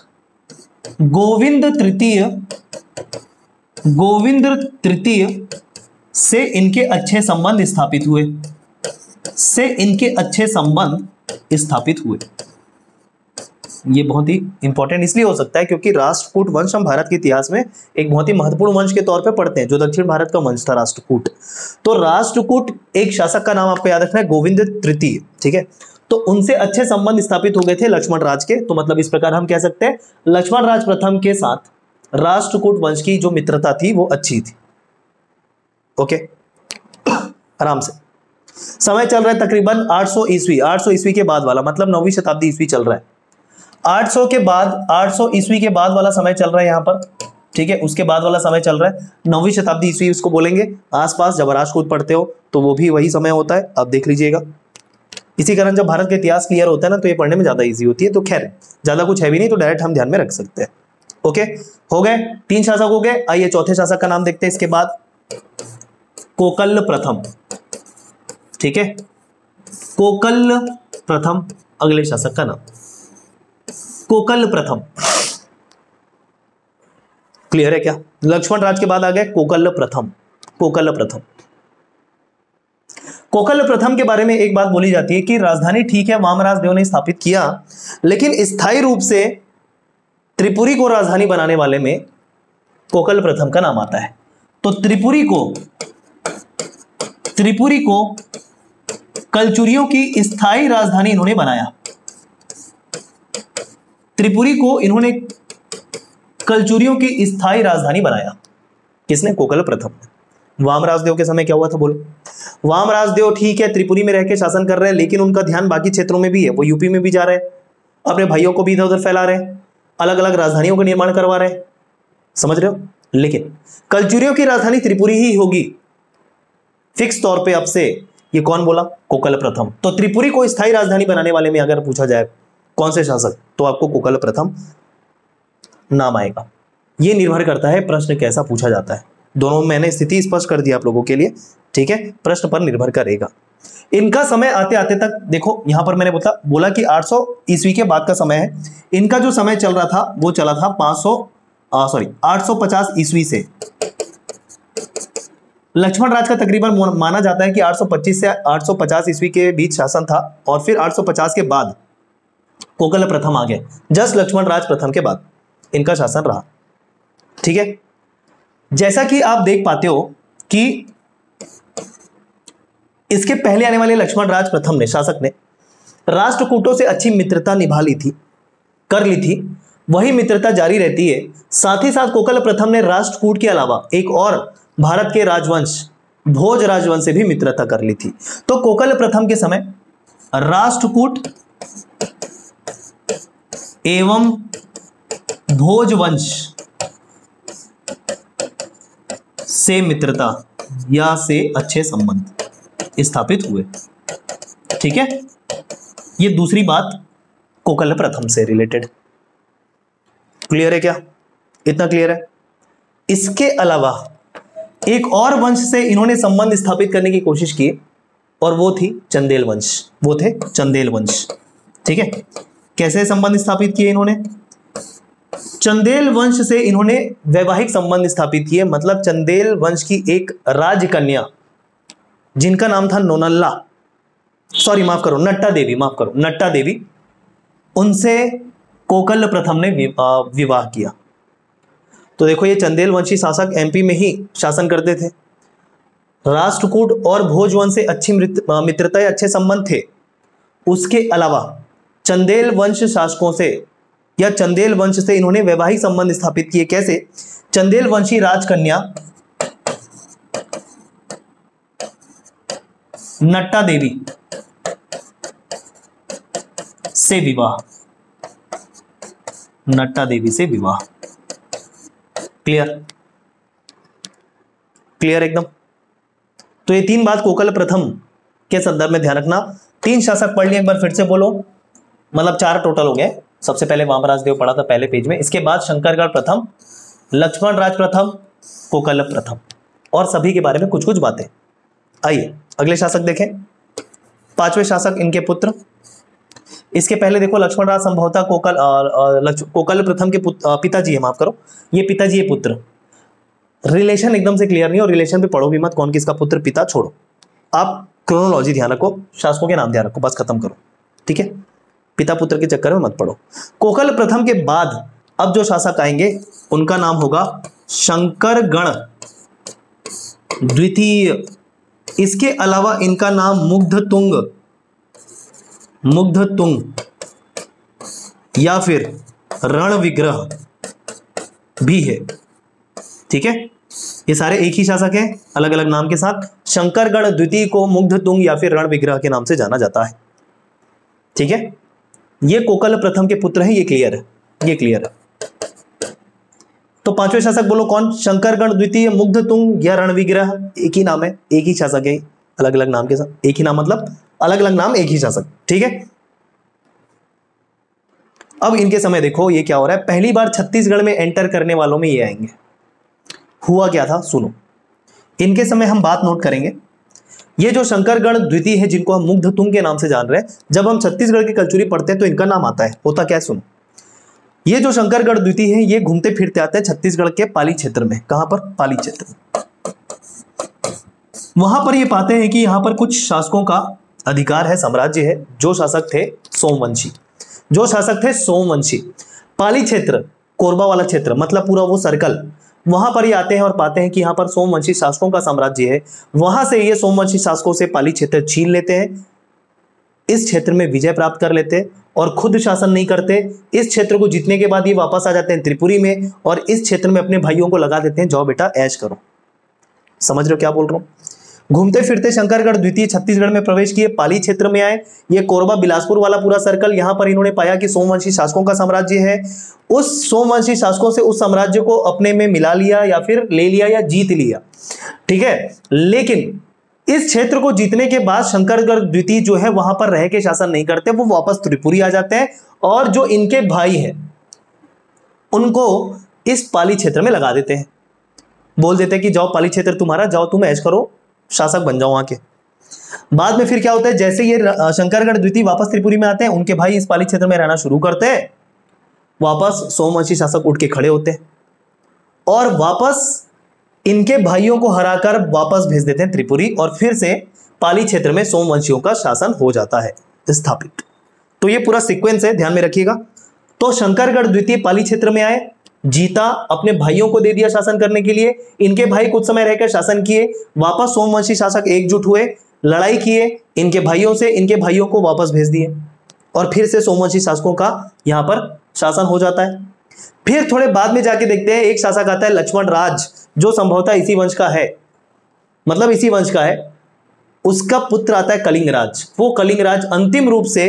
गोविंद तृतीय से इनके अच्छे संबंध स्थापित हुए, से इनके अच्छे संबंध स्थापित हुए। ये बहुत ही इंपॉर्टेंट इसलिए हो सकता है क्योंकि राष्ट्रकूट वंश हम भारत के इतिहास में एक बहुत ही महत्वपूर्ण वंश के तौर पे पढ़ते हैं, जो दक्षिण भारत का वंश था राष्ट्रकूट। तो राष्ट्रकूट एक शासक का नाम आपको याद रखना है, गोविंद तृतीय, ठीक है। तो उनसे अच्छे संबंध स्थापित हो गए थे लक्ष्मणराज के। तो मतलब इस प्रकार हम कह सकते हैं लक्ष्मणराज प्रथम के साथ राष्ट्रकूट वंश की जो मित्रता थी वो अच्छी थी। ओके, आराम से। समय चल रहा है तकरीबन 800 ईस्वी के बाद वाला, मतलब 9वीं शताब्दी ईस्वी चल रहा है। 800 के बाद, 800 ईस्वी के बाद वाला समय चल रहा है यहाँ पर, ठीक है। उसके बाद वाला समय चल रहा है 9वीं शताब्दी ईस्वी, इसको बोलेंगे आसपास। जब राष्ट्रकूट पढ़ते हो तो वो भी वही समय होता है, आप देख लीजिएगा। इसी कारण जब भारत का इतिहास क्लियर होता है ना तो ये पढ़ने में ज्यादा ईजी होती है। तो खैर ज्यादा कुछ है भी नहीं, तो डायरेक्ट हम ध्यान में रख सकते हैं। ओके, हो गए, 3 शासक हो गए। आइए चौथे शासक का नाम देखते हैं। इसके बाद कोकल प्रथम, ठीक है, कोकल प्रथम अगले शासक का नाम, कोकल प्रथम। क्लियर है क्या? लक्ष्मण राज के बाद आ गए कोकल प्रथम। कोकल प्रथम, कोकल प्रथम के बारे में एक बात बोली जाती है कि राजधानी ठीक है वामराजदेव ने स्थापित किया, लेकिन स्थायी रूप से त्रिपुरी को राजधानी बनाने वाले में कोकल प्रथम का नाम आता है। तो त्रिपुरी को कलचुरियों की स्थायी राजधानी इन्होंने बनाया। त्रिपुरी को इन्होंने कलचुरियों की स्थायी राजधानी बनाया। किसने? कोकल प्रथम ने। वामराजदेव के समय क्या हुआ था बोलो? वामराजदेव ठीक है त्रिपुरी में रह के शासन कर रहे हैं, लेकिन उनका ध्यान बाकी क्षेत्रों में भी है। वो यूपी में भी जा रहे हैं, अपने भाइयों को भी इधर उधर फैला रहे हैं, अलग अलग राजधानियों का निर्माण करवा रहे हैं, समझ रहे हो। लेकिन कलचुरियों की राजधानी त्रिपुरी ही होगी फिक्स तौर पर। अब से ये कौन बोला? कोकल प्रथम। तो त्रिपुरी को स्थायी राजधानी बनाने वाले में अगर पूछा जाए कौन से शासक, तो आपको कोकल प्रथम नाम आएगा। यह निर्भर करता है प्रश्न कैसा पूछा जाता है। दोनों मैंने स्थिति स्पष्ट कर दी आप लोगों के लिए, ठीक है, प्रश्न पर निर्भर करेगा। इनका समय आते आते तक देखो, यहां पर मैंने बोला कि 800 ईस्वी के बाद का समय है। इनका जो समय चल रहा था वो चला था 850 ईस्वी से। लक्ष्मण राज का तकरीबन माना जाता है कि 825 से 850 ईस्वी के बीच शासन था, और फिर 850 के बाद कोकल प्रथम आ गए। जस्ट लक्ष्मण राज प्रथम के बाद इनका शासन रहा, ठीक है। जैसा कि आप देख पाते हो कि इसके पहले आने वाले लक्ष्मण राज प्रथम ने, शासक ने, राष्ट्रकूटों से अच्छी मित्रता निभा ली थी, कर ली थी। वही मित्रता जारी रहती है। साथ ही साथ कोकल प्रथम ने राष्ट्रकूट के अलावा एक और भारत के राजवंश भोज राजवंश से भी मित्रता कर ली थी। तो कोकल प्रथम के समय राष्ट्रकूट एवं भोज वंश से मित्रता या से अच्छे संबंध स्थापित हुए, ठीक है। ये दूसरी बात कोकल प्रथम से रिलेटेड। क्लियर है क्या? इतना क्लियर है। इसके अलावा एक और वंश से इन्होंने संबंध स्थापित करने की कोशिश की, और वो थी चंदेल वंश। वो थे चंदेल वंश, ठीक है। कैसे संबंध स्थापित किए इन्होंने? चंदेल वंश से इन्होंने वैवाहिक संबंध स्थापित किए। मतलब चंदेल वंश की एक राजकन्या जिनका नाम था नट्टा देवी, उनसे कोकल प्रथम ने विवाह किया। तो देखो ये चंदेल वंशी शासक एमपी में ही शासन करते थे। राष्ट्रकूट और भोज वंश से अच्छी मित्रता या अच्छे संबंध थे। उसके अलावा चंदेल वंश शासकों से या चंदेल वंश से इन्होंने वैवाहिक संबंध स्थापित किए। कैसे? चंदेल वंशी राजकन्या नट्टा देवी से विवाह, क्लियर? एकदम। तो ये 3 बात कोकल प्रथम के संदर्भ में ध्यान रखना। 3 शासक पढ़ लिए, एक बार फिर से बोलो, मतलब 4 टोटल हो गए। सबसे पहले वामराजदेव पढ़ा था पहले पेज में, इसके बाद शंकरगढ़ प्रथम, लक्ष्मण राज प्रथम, कोकल प्रथम, और सभी के बारे में कुछ कुछ बातें। आइए अगले शासक देखें, 5वें शासक, इनके पुत्र। इसके पहले देखो लक्ष्मण राज संभवतः कोकल प्रथम के पिताजी है, माफ करो, ये पिताजी है पुत्र। रिलेशन एकदम से क्लियर नहीं है और रिलेशन पे पढ़ो भी मत, कौन किसका पुत्र पिता छोड़ो। आप क्रोनोलॉजी ध्यान रखो, शासकों के नाम ध्यान रखो, बस खत्म करो, ठीक है। पिता पुत्र के चक्कर में मत पड़ो। कोकल प्रथम के बाद अब जो शासक आएंगे उनका नाम होगा शंकरगण द्वितीय। इसके अलावा इनका नाम मुग्धतुंग या फिर रण विग्रह भी है, ठीक है। ये सारे एक ही शासक हैं, अलग अलग नाम के साथ। शंकरगढ़ द्वितीय को मुग्धतुंग या फिर रण विग्रह के नाम से जाना जाता है, ठीक है। ये कोकल प्रथम के पुत्र हैं, ये क्लियर है, ये क्लियर है। तो पांचवें शासक बोलो कौन? शंकरगढ़ द्वितीय, मुग्धतुंग या रण विग्रह, एक ही नाम है, एक ही शासक है, अलग अलग नाम के साथ। एक ही नाम मतलब अलग अलग नाम, एक ही शासक, ठीक है। अब इनके समय देखो ये क्या हो रहा है। पहली बार छत्तीसगढ़ में एंटर करने वालों में ये आएंगे। हुआ क्या था सुनो, इनके समय हम बात नोट करेंगे। ये जो शंकरगढ़ द्वितीय है, जिनको हम मुग्धतुंग के नाम से जान रहे हैं, जब हम छत्तीसगढ़ की कलचुरी पढ़ते हैं तो इनका नाम आता है। होता क्या है सुनो, ये जो शंकरगढ़ द्वितीय है ये घूमते फिरते आते हैं छत्तीसगढ़ के पाली क्षेत्र में। कहां पर? पाली क्षेत्र में। वहां पर ये पाते हैं कि यहां पर कुछ शासकों का अधिकार है, साम्राज्य है। जो शासक थे सोमवंशी, जो शासक थे सोमवंशी, पाली क्षेत्र, कोरबा वाला क्षेत्र, मतलब पूरा वो सर्कल, वहां पर ये आते हैं और पाते हैं कि यहाँ पर सोमवंशी शासकों का साम्राज्य है। वहां से ये सोमवंशी शासकों से पाली क्षेत्र छीन लेते हैं, इस क्षेत्र में विजय प्राप्त कर लेते हैं और खुद शासन नहीं करते। इस क्षेत्र को जीतने के बाद ये वापस आ जाते हैं त्रिपुरी में और इस क्षेत्र में अपने भाइयों को लगा देते हैं, जाओ बेटा ऐश करो। समझ रहे हो क्या बोल रहा हूँ? घूमते फिरते शंकरगढ़ द्वितीय छत्तीसगढ़ में प्रवेश किए, पाली क्षेत्र में आए, ये कोरबा बिलासपुर वाला पूरा सर्कल, यहाँ पर इन्होंने पाया कि सोमवंशी शासकों का साम्राज्य है। उस सोमवंशी शासकों से उस साम्राज्य को अपने में मिला लिया या फिर ले लिया या जीत लिया, ठीक है। लेकिन इस क्षेत्र को जीतने के बाद शंकरगढ़ द्वितीय जो है वहां पर रह के शासन नहीं करते, वो वापस त्रिपुरी आ जाते हैं और जो इनके भाई हैं उनको इस पाली क्षेत्र में लगा देते हैं। बोल देते हैं कि जाओ पाली क्षेत्र तुम्हारा, जाओ तुम ऐश करो, शासक बन जाओ वहां के। बाद में फिर क्या होता है, जैसे ये शंकरगढ़ द्वितीय वापस त्रिपुरी में आते हैं, उनके भाई इस पाली क्षेत्र में रहना शुरू करते हैं, वापस सोमवंशी शासक उठ के खड़े होते हैं और वापस इनके भाइयों को हराकर वापस भेज देते हैं त्रिपुरी और फिर से पाली क्षेत्र में सोमवंशियों का शासन हो जाता है स्थापित। तो ये पूरा सीक्वेंस है, ध्यान में रखिएगा। तो शंकरगढ़ द्वितीय पाली क्षेत्र में आए, जीता, अपने भाइयों को दे दिया शासन करने के लिए, इनके भाई कुछ समय रहकर शासन किए, वापस सोमवंशी शासक एकजुट हुए, लड़ाई किए इनके भाइयों से, इनके भाइयों को वापस भेज दिए और फिर से सोमवंशी शासकों का यहां पर शासन हो जाता है। फिर थोड़े बाद में जाके देखते हैं एक शासक आता है लक्ष्मणराज, जो संभवतः इसी वंश का है, मतलब इसी वंश का है, उसका पुत्र आता है कलिंगराज। वो कलिंगराज अंतिम रूप से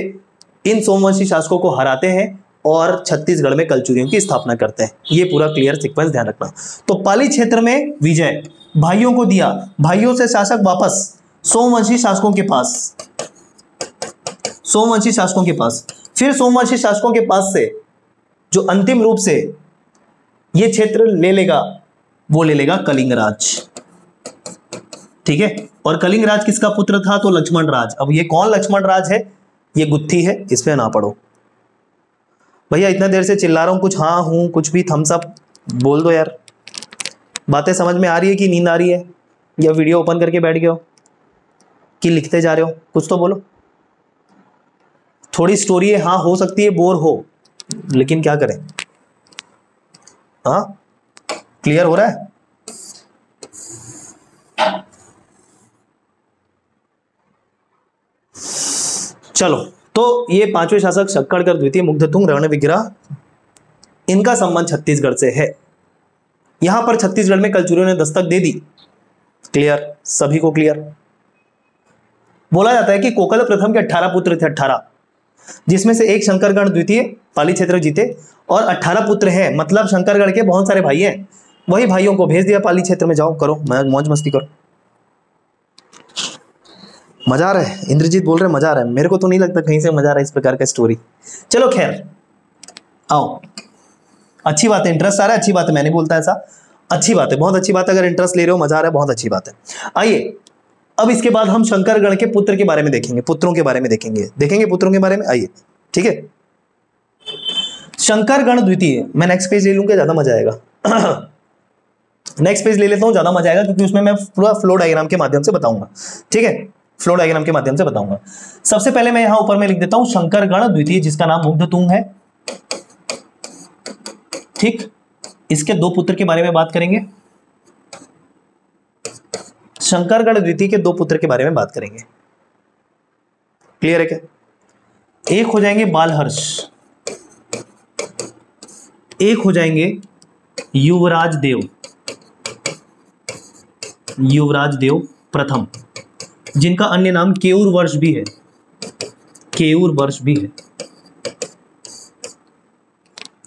इन सोमवंशी शासकों को हराते हैं और छत्तीसगढ़ में कलचुरियों की स्थापना करते हैं। ये पूरा क्लियर सीक्वेंस ध्यान रखना। तो पाली क्षेत्र में विजय, भाइयों को दिया, भाइयों से शासक वापस सोमवंशी शासकों के पास, सोमवंशी शासकों के पास, फिर सोमवंशी शासकों के पास से जो अंतिम रूप से ये क्षेत्र ले लेगा वो ले लेगा कलिंगराज, ठीक है। और कलिंगराज किसका पुत्र था? तो लक्ष्मणराज। अब ये कौन लक्ष्मणराज है, ये गुत्थी है, इसमें ना पढ़ो। भैया इतना देर से चिल्ला रहा हूं, कुछ हाँ हूं, कुछ भी थम्स अप बोल दो यार। बातें समझ में आ रही है कि नींद आ रही है या वीडियो ओपन करके बैठ गए हो कि लिखते जा रहे हो? कुछ तो बोलो, थोड़ी स्टोरी है, हाँ हो सकती है बोर हो, लेकिन क्या करें। हाँ क्लियर हो रहा है? चलो, तो ये पांचवें शासक शंकरगढ़ द्वितीय, मुग्धतुंग, रण विग्रह, इनका संबंध छत्तीसगढ़ से है। यहां पर छत्तीसगढ़ में कलचुरियों ने दस्तक दे दी। क्लियर? सभी को क्लियर? बोला जाता है कि कोकल प्रथम के 18 पुत्र थे, 18, जिसमें से एक शंकरगढ़ द्वितीय पाली क्षेत्र जीते और 18 पुत्र हैं, मतलब शंकरगढ़ के बहुत सारे भाई हैं। वही भाइयों को भेज दिया पाली क्षेत्र में, जाओ करो मौज मस्ती करो। मजा आ रहा है? इंद्रजीत बोल रहे मजा आ रहा है, मेरे को तो नहीं लगता कहीं से मजा आ रहा है इस प्रकार का स्टोरी। चलो खैर आओ, अच्छी बात है, इंटरेस्ट आ रहा है, अच्छी बात है, मैं नहीं बोलता ऐसा, अच्छी बात है, बहुत अच्छी बात है। अगर इंटरेस्ट ले रहे हो, मजा आ रहा है, बहुत अच्छी बात है। आइए अब इसके बाद हम शंकरगढ़ के पुत्र के बारे में देखेंगे, पुत्रों के बारे में देखेंगे पुत्रों के बारे में। आइए, ठीक है, शंकरगढ़ द्वितीय, मैं नेक्स्ट पेज ले लूंगा, ज्यादा मजा आएगा। नेक्स्ट पेज ले लेता हूँ, ज्यादा मजा आएगा क्योंकि उसमें मैं पूरा फ्लो डायग्राम के माध्यम से बताऊंगा। ठीक है, फ्लो डायग्राम के माध्यम से बताऊंगा। सबसे पहले मैं यहाँ ऊपर में लिख देता हूँ शंकरगण द्वितीय, जिसका नाम मुग्धतुंग है। ठीक, इसके दो पुत्र के बारे में बात करेंगे, शंकरगण द्वितीय के दो पुत्र के बारे में बात करेंगे। क्लियर है क्या? एक हो जाएंगे बालहर्ष, एक हो जाएंगे युवराजदेव, युवराजदेव प्रथम, जिनका अन्य नाम केयूर वर्ष भी है, केयूर वर्ष भी है।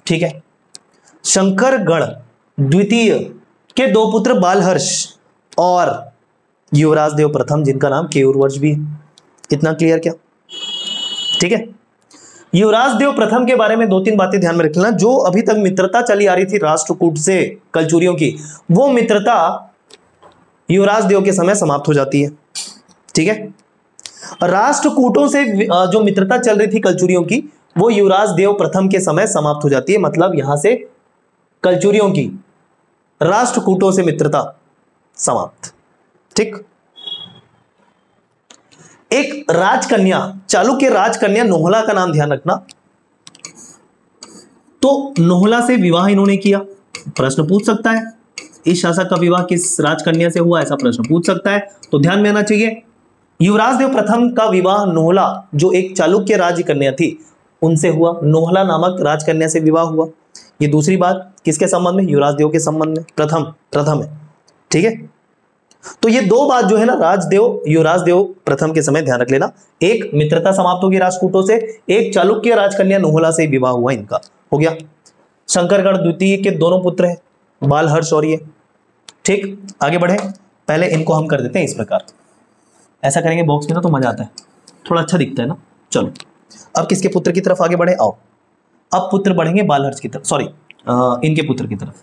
ठीक है, शंकरगण द्वितीय के दो पुत्र बालहर्ष और युवराजदेव प्रथम, जिनका नाम केयूर वर्ष भी है। इतना क्लियर क्या? ठीक है, युवराजदेव प्रथम के बारे में दो तीन बातें ध्यान में रखना। जो अभी तक मित्रता चली आ रही थी राष्ट्रकूट से कलचुरियों की, वो मित्रता युवराजदेव के समय समाप्त हो जाती है। ठीक है, राष्ट्रकूटों से जो मित्रता चल रही थी कलचुरियों की, वो युवराजदेव प्रथम के समय समाप्त हो जाती है। मतलब यहां से कलचुरियों की राष्ट्रकूटों से मित्रता समाप्त। ठीक, एक राजकन्या, चालुक्य राजकन्या नोहला का नाम ध्यान रखना। तो नोहला से विवाह इन्होंने किया। प्रश्न पूछ सकता है इस शासक का विवाह किस राजकन्या से हुआ, ऐसा प्रश्न पूछ सकता है, तो ध्यान में आना चाहिए। युवराजदेव प्रथम का विवाह नोहला, जो एक चालुक्य राजकन्या थी, उनसे हुआ। नोहला नामक राजकन्या से विवाह हुआ। ये दूसरी बात, किसके संबंध में? युवराजदेव के संबंध में, प्रथम है। ठीक है, तो ये दो बात जो है ना, राजदेव युवराजदेव प्रथम के समय ध्यान रख लेना। एक मित्रता समाप्त होगी राष्ट्रकूटों से, एक चालुक्य राजकन्या नोहला से विवाह हुआ इनका, हो गया। शंकरगढ़ द्वितीय के दोनों पुत्र हैं, बालहर्ष और ये। ठीक, आगे बढ़े, पहले इनको हम कर देते हैं इस प्रकार, ऐसा करेंगे बॉक्स में ना तो मजा आता है, थोड़ा अच्छा दिखता है ना। चलो, अब किसके पुत्र की तरफ आगे बढ़े? आओ, अब पुत्र बढ़ेंगे बालहर्ष की तरफ, सॉरी इनके पुत्र की तरफ।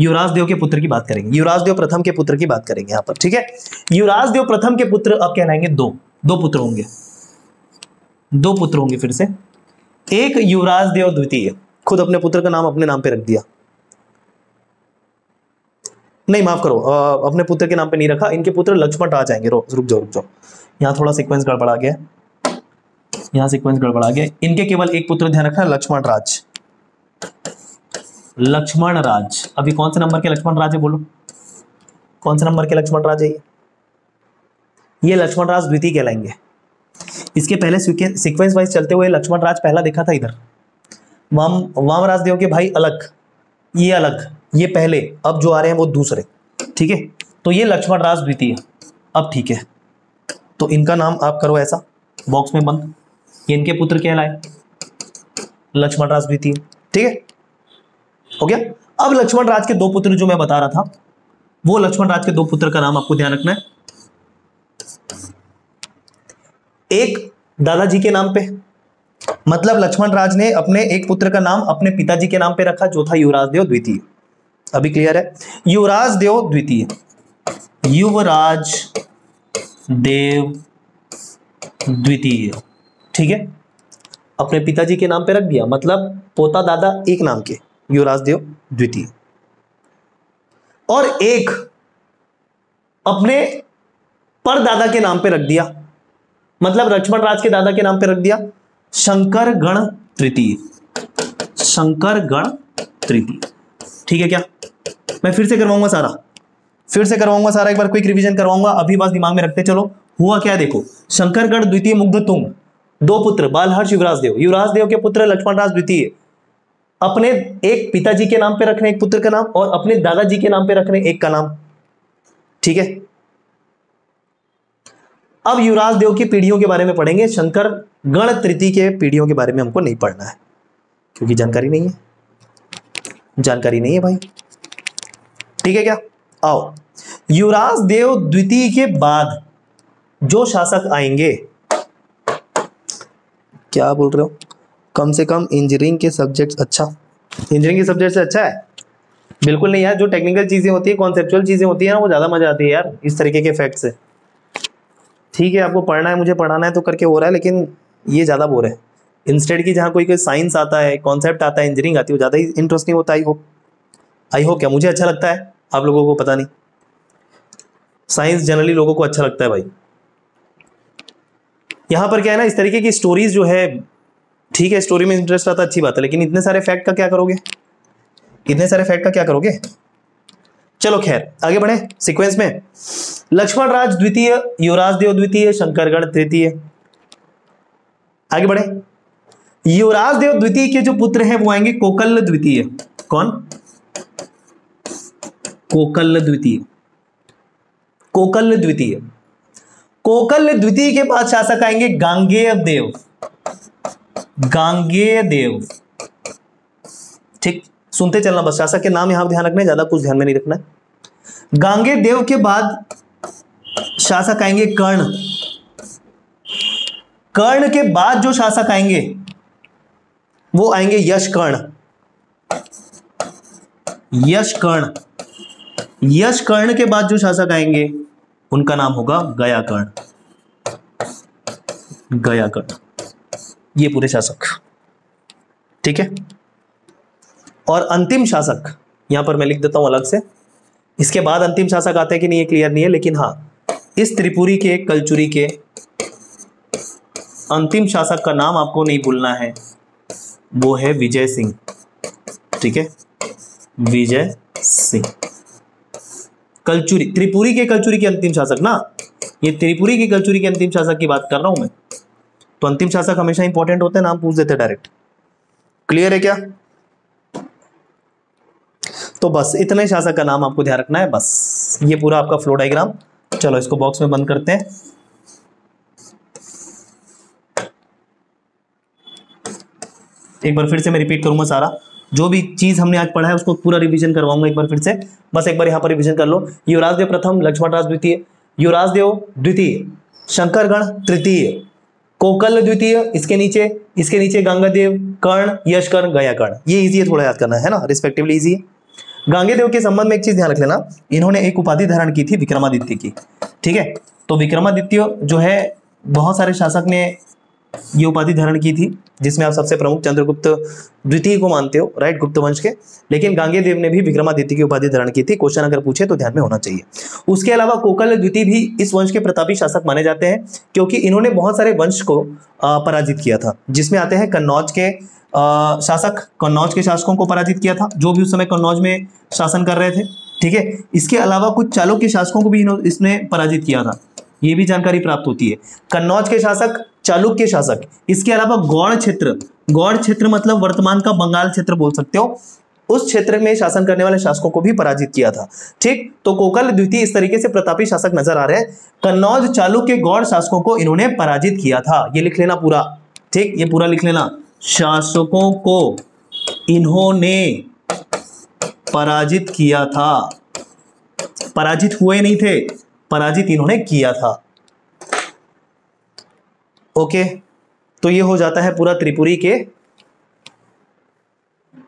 युवराजदेव के पुत्र की बात करेंगे, युवराजदेव प्रथम के पुत्र की बात करेंगे यहाँ पर। ठीक है, युवराजदेव प्रथम के पुत्र अब कहलाएंगे दो पुत्र होंगे फिर से। एक युवराजदेव द्वितीय, खुद अपने पुत्र का नाम अपने नाम पे रख दिया, नहीं माफ करो, अपने पुत्र के नाम पे नहीं रखा, इनके पुत्र लक्ष्मणराज आएंगे। रुक जाओ, यहाँ थोड़ा सीक्वेंस गड़बड़ा गया, यहाँ सीक्वेंस गड़बड़ा गया। इनके केवल एक पुत्र ध्यान रखना, लक्ष्मणराज। अभी कौन से नंबर के लक्ष्मणराज है, बोलो कौन से नंबर के लक्ष्मणराज है? ये लक्ष्मणराज द्वितीय कहलाएंगे। इसके पहले सीक्वेंस वाइज चलते हुए, लक्ष्मणराज पहला देखा था इधर, वामराजदेव के भाई अलग, ये पहले, अब जो आ रहे हैं वो दूसरे। ठीक है, तो ये लक्ष्मणराज द्वितीय अब। ठीक है, तो इनका नाम आप करो ऐसा, बॉक्स में बंद, इनके पुत्र कहलाए लक्ष्मणराज द्वितीय। ठीक है, हो गया। अब लक्ष्मणराज के दो पुत्र जो मैं बता रहा था, वो लक्ष्मणराज के दो पुत्र का नाम आपको ध्यान रखना है। एक दादाजी के नाम पे, मतलब लक्ष्मणराज ने अपने एक पुत्र का नाम अपने पिताजी के नाम पे रखा, जो था युवराजदेव द्वितीय। अभी क्लियर है? युवराजदेव द्वितीय, युवराजदेव द्वितीय। ठीक है, अपने पिताजी के नाम पे रख दिया, मतलब पोता दादा एक नाम के, युवराजदेव द्वितीय। और एक अपने परदादा के नाम पे रख दिया, मतलब लक्ष्मणराज के दादा के नाम पे रख दिया, शंकरगण तृतीय, शंकरगण तृतीय। ठीक है क्या? मैं फिर से करवाऊंगा सारा, एक बार क्विक रिवीजन करवाऊंगा, अभी बस दिमाग में रखते चलो। हुआ क्या देखो, शंकरगण द्वितीय मुग्धतुंग, दो पुत्र बालहर्ष युवराजदेव, युवराजदेव के पुत्र लक्ष्मणराज द्वितीय, अपने एक पिताजी के नाम पे रखने एक पुत्र का नाम, और अपने दादाजी के नाम पे रखने एक का नाम। ठीक है, अब युवराजदेव की पीढ़ियों के बारे में पढ़ेंगे, शंकरगण तृतीय के पीढ़ियों के बारे में हमको नहीं पढ़ना है क्योंकि जानकारी नहीं है भाई। ठीक है क्या? आओ, युवराजदेव द्वितीय के बाद जो शासक आएंगे, क्या बोल रहे हो, कम से कम इंजीनियरिंग के सब्जेक्ट्स, अच्छा इंजीनियरिंग के सब्जेक्ट से अच्छा है? बिल्कुल नहीं यार, जो टेक्निकल चीज़ें होती है, कॉन्सेप्चुअल चीज़ें होती है ना, वो ज़्यादा मजा आती है यार इस तरीके के फैक्ट से। ठीक है, आपको पढ़ना है, मुझे पढ़ाना है तो करके हो रहा है, लेकिन ये ज़्यादा बोर है। इंस्टेड की जहाँ कोई साइंस आता है, कॉन्सेप्ट आता है, इंजीनियरिंग आती है, वो ज़्यादा ही इंटरेस्टिंग होता है। आई होप क्या मुझे अच्छा लगता है। आप लोगों को पता नहीं, साइंस जनरली लोगों को अच्छा लगता है भाई। यहाँ पर क्या है ना, इस तरीके की स्टोरीज जो है, ठीक है स्टोरी में इंटरेस्ट आता है, अच्छी बात है, लेकिन इतने सारे फैक्ट का क्या करोगे, इतने सारे फैक्ट का क्या करोगे। चलो खैर आगे बढ़े सीक्वेंस में। लक्ष्मणराज द्वितीय, युवराजदेव द्वितीय, शंकरगण तृतीय। आगे बढ़े, युवराजदेव द्वितीय के जो पुत्र हैं वो आएंगे कोकल द्वितीय। कौन? कोकल द्वितीय। कोकल द्वितीय, कोकल द्वितीय के बाद शासक आएंगे गांगेय देव। गांगेय देव, ठीक सुनते चलना बस, शासक के नाम यहां ध्यान रखना है, ज्यादा कुछ ध्यान में नहीं रखना है। गांगेय देव के बाद शासक आएंगे कर्ण। कर्ण के बाद जो शासक आएंगे वो आएंगे यशकर्ण। यशकर्ण, यशकर्ण के बाद जो शासक आएंगे उनका नाम होगा गयाकर्ण। गयाकर्ण, ये पूरे शासक, ठीक है। और अंतिम शासक यहां पर मैं लिख देता हूं अलग से, इसके बाद अंतिम शासक आते हैं कि नहीं ये क्लियर नहीं है, लेकिन हाँ इस त्रिपुरी के कलचुरी के अंतिम शासक का नाम आपको नहीं भूलना है, वो है विजय सिंह, ठीक है। विजय सिंह, कलचुरी, त्रिपुरी के कलचुरी के अंतिम शासक ना, ये त्रिपुरी के कलचुरी के अंतिम शासक की बात कर रहा हूं मैं, तो अंतिम शासक हमेशा इंपॉर्टेंट होते हैं, नाम पूछ देते हैं डायरेक्ट। क्लियर है क्या? तो बस इतने शासक का नाम आपको ध्यान रखना है बस, ये पूरा आपका फ्लो डायग्राम। चलो इसको बॉक्स में बंद करते हैं। एक बार फिर से मैं रिपीट करूंगा सारा, जो भी चीज हमने आज पढ़ा है उसको पूरा रिवीजन करवाऊंगा एक बार फिर से, बस एक बार यहाँ पर रिवीजन कर लो। युवराजदेव प्रथम, लक्ष्मणराज द्वितीय, युवराजदेव द्वितीय, शंकरगण तृतीय, कोकल द्वितीय, इसके नीचे गांगेयदेव, कर्ण, यशकर्ण, गयाकर्ण। ये इजी है, थोड़ा याद करना है ना, रिस्पेक्टिवली इजी है। गांगेयदेव के संबंध में एक चीज ध्यान रख लेना, इन्होंने एक उपाधि धारण की थी विक्रमादित्य की, ठीक है। तो विक्रमादित्य जो है, बहुत सारे शासक ने ये उपाधि धारण की थी, जिसमें आप सबसे प्रमुख चंद्रगुप्त द्वितीय को मानते हो, राइट, गुप्त वंश के। लेकिन गांगेयदेव ने भी विक्रमादित्य की उपाधि धारण की थी, क्वेश्चन अगर पूछे तो ध्यान में होना चाहिए। उसके अलावा कोकल द्वितीय भी इस वंश के प्रतापी शासक माने जाते हैं, क्योंकि इन्होंने बहुत सारे वंश को पराजित किया था, जिसमें आते हैं कन्नौज के शासक, कन्नौज के शासकों को पराजित किया था, जो भी उस समय कन्नौज में शासन कर रहे थे, ठीक है। इसके अलावा कुछ चालुक्य शासकों को भी इसने पराजित किया था, ये भी जानकारी प्राप्त होती है। कन्नौज के शासक, चालुक्य शासक, इसके अलावा गौड़ क्षेत्र, गौड़ क्षेत्र मतलब वर्तमान का बंगाल क्षेत्र बोल सकते हो, उस क्षेत्र में शासन करने वाले शासकों को भी पराजित किया था, ठीक। तो कोकल द्वितीय इस तरीके से प्रतापी शासक नजर आ रहे हैं, कन्नौज, चालुक्य, गौड़ शासकों को इन्होंने पराजित किया था, ये लिख लेना पूरा, ठीक, ये पूरा लिख लेना। शासकों को इन्होंने पराजित किया था, पराजित हुए नहीं थे, पराजित इन्होंने किया था, ओके। तो ये हो जाता है पूरा त्रिपुरी के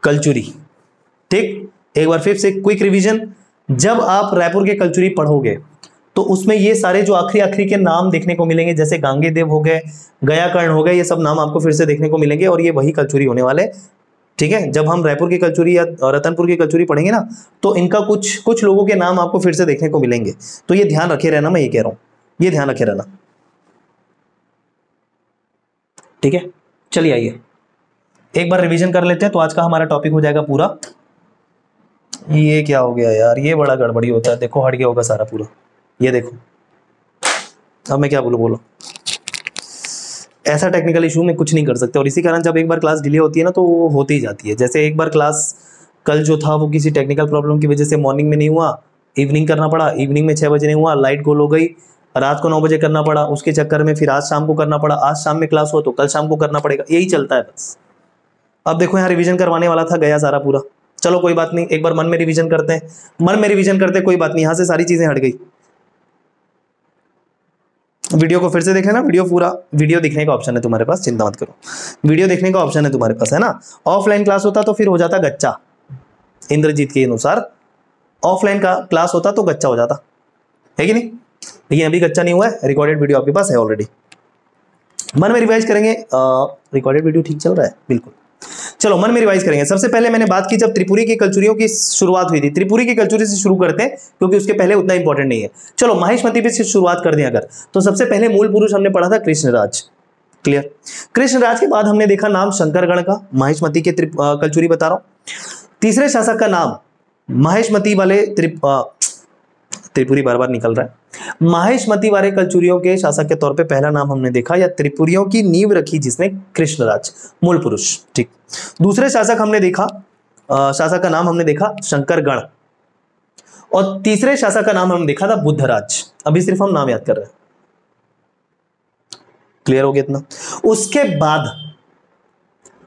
कलचुरी, ठीक। एक बार फिर से क्विक रिवीजन, जब आप रायपुर के कलचुरी पढ़ोगे तो उसमें ये सारे जो आखिरी आखिरी के नाम देखने को मिलेंगे, जैसे गांगेयदेव हो गए, गयाकर्ण हो गए, ये सब नाम आपको फिर से देखने को मिलेंगे, और ये वही कलचुरी होने वाले, ठीक है। जब हम रायपुर की कलचुरी या रतनपुर की कलचुरी पढ़ेंगे ना, तो इनका कुछ लोगों के नाम आपको फिर से देखने को मिलेंगे, तो ये ध्यान रखे रहना, मैं ये कह रहा हूं, ये ध्यान रखे रहना, ठीक है। चलिए आइए एक बार रिवीजन कर लेते हैं, तो आज का हमारा टॉपिक हो जाएगा पूरा। ये क्या हो गया यार, ये बड़ा गड़बड़ी होता है, देखो हट गया होगा सारा पूरा, ये देखो। अब मैं क्या बोलूं, बोलो, ऐसा टेक्निकल इशू में कुछ नहीं कर सकते, और इसी कारण जब एक बार क्लास डिले होती है ना तो वो होती ही जाती है। जैसे एक बार क्लास कल जो था वो किसी टेक्निकल प्रॉब्लम की वजह से मॉर्निंग में नहीं हुआ, इवनिंग करना पड़ा, इवनिंग में 6 बजे नहीं हुआ, लाइट गोल हो गई, रात को 9 बजे करना पड़ा, उसके चक्कर में फिर आज शाम को करना पड़ा, आज शाम में क्लास हुआ तो कल शाम को करना पड़ेगा, यही चलता है बस। अब देखो यहाँ रिविजन करवाने वाला था, गया सारा पूरा, चलो कोई बात नहीं, एक बार मन में रिविजन करते हैं, मन में रिविजन करते कोई बात नहीं, यहाँ से सारी चीजें हट गई। वीडियो को फिर से देखें ना, वीडियो पूरा, वीडियो देखने का ऑप्शन है तुम्हारे पास, चिंता मत करो, वीडियो देखने का ऑप्शन है तुम्हारे पास, है ना। ऑफलाइन क्लास होता तो फिर हो जाता गच्चा, इंद्रजीत के अनुसार ऑफलाइन का क्लास होता तो गच्चा हो जाता है कि नहीं, लेकिन अभी गच्चा नहीं हुआ है, रिकॉर्डेड वीडियो आपके पास है ऑलरेडी, मन में रिवाइज करेंगे, रिकॉर्डेड वीडियो ठीक चल रहा है बिल्कुल। चलो मन में रिवाइज करेंगे। सबसे पहले मैंने बात की जब त्रिपुरी की कलचुरियों की शुरुआत हुई थी, त्रिपुरी की कलचुरी से शुरू करते हैं क्योंकि उसके पहले उतना इंपॉर्टेंट नहीं है। चलो माहिष्मती भी से शुरुआत कर दें अगर, तो सबसे पहले मूल पुरुष हमने पढ़ा था कृष्णराज, क्लियर। कृष्णराज के बाद हमने देखा नाम शंकरगण का, माहिष्मती के कलचुरी बता रहा हूं। तीसरे शासक का नाम माहिष्मती वाले त्रिपुरी बार बार निकल रहा है, माहिष्मती वाले कलचुरियों के शासक के तौर पे पहला नाम हमने देखा या त्रिपुरियों की नींव रखी जिसने कृष्णराज मूल पुरुष, ठीक। दूसरे शासक हमने देखा, शासक का नाम हमने देखा शंकरगण, और तीसरे शासक का नाम हमने देखा था बुद्धराज। अभी सिर्फ हम नाम याद कर रहे हैं, क्लियर हो गया इतना।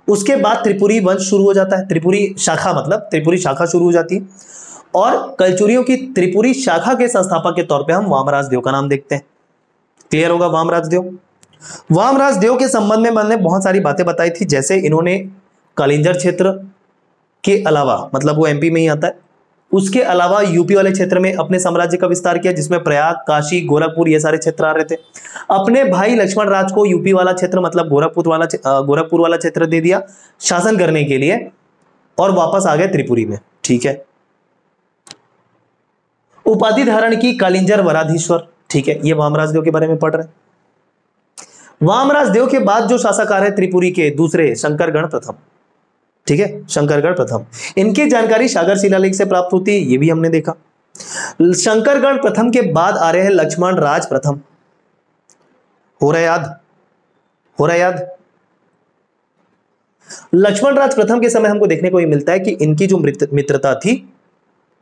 उसके बाद त्रिपुरी वंश शुरू हो जाता है, त्रिपुरी शाखा मतलब त्रिपुरी शाखा शुरू हो जाती है, और कलचुरियों की त्रिपुरी शाखा के संस्थापक के तौर पे हम वामराजदेव का नाम देखते हैं, क्लियर होगा। वामराजदेव के संबंध में मैंने बहुत सारी बातें बताई थी, जैसे इन्होंने कालिंजर क्षेत्र के अलावा, मतलब वो एमपी में ही आता है, उसके अलावा यूपी वाले क्षेत्र में अपने साम्राज्य का विस्तार किया जिसमें प्रयाग, काशी, गोरखपुर ये सारे क्षेत्र आ रहे थे। अपने भाई लक्ष्मणराज को यूपी वाला क्षेत्र मतलब गोरखपुर वाला क्षेत्र दे दिया शासन करने के लिए, और वापस आ गए त्रिपुरी में, ठीक है। उपाधि धारण की कालिंजर वराधीश्वर, ठीक है, ये वामराजदेव के बारे में पढ़ रहे हैं। वामराजदेव के बाद जो शासक आ रहे त्रिपुरी के दूसरे शंकरगण प्रथम, ठीक है, शंकरगढ़ प्रथम, इनकी जानकारी सागर शिलालेख से प्राप्त होती है, ये भी हमने देखा। शंकरगढ़ प्रथम के बाद आ रहे हैं लक्ष्मणराज प्रथम, हो रहा याद। लक्ष्मणराज प्रथम के समय हमको देखने को ये मिलता है कि इनकी जो मित्रता थी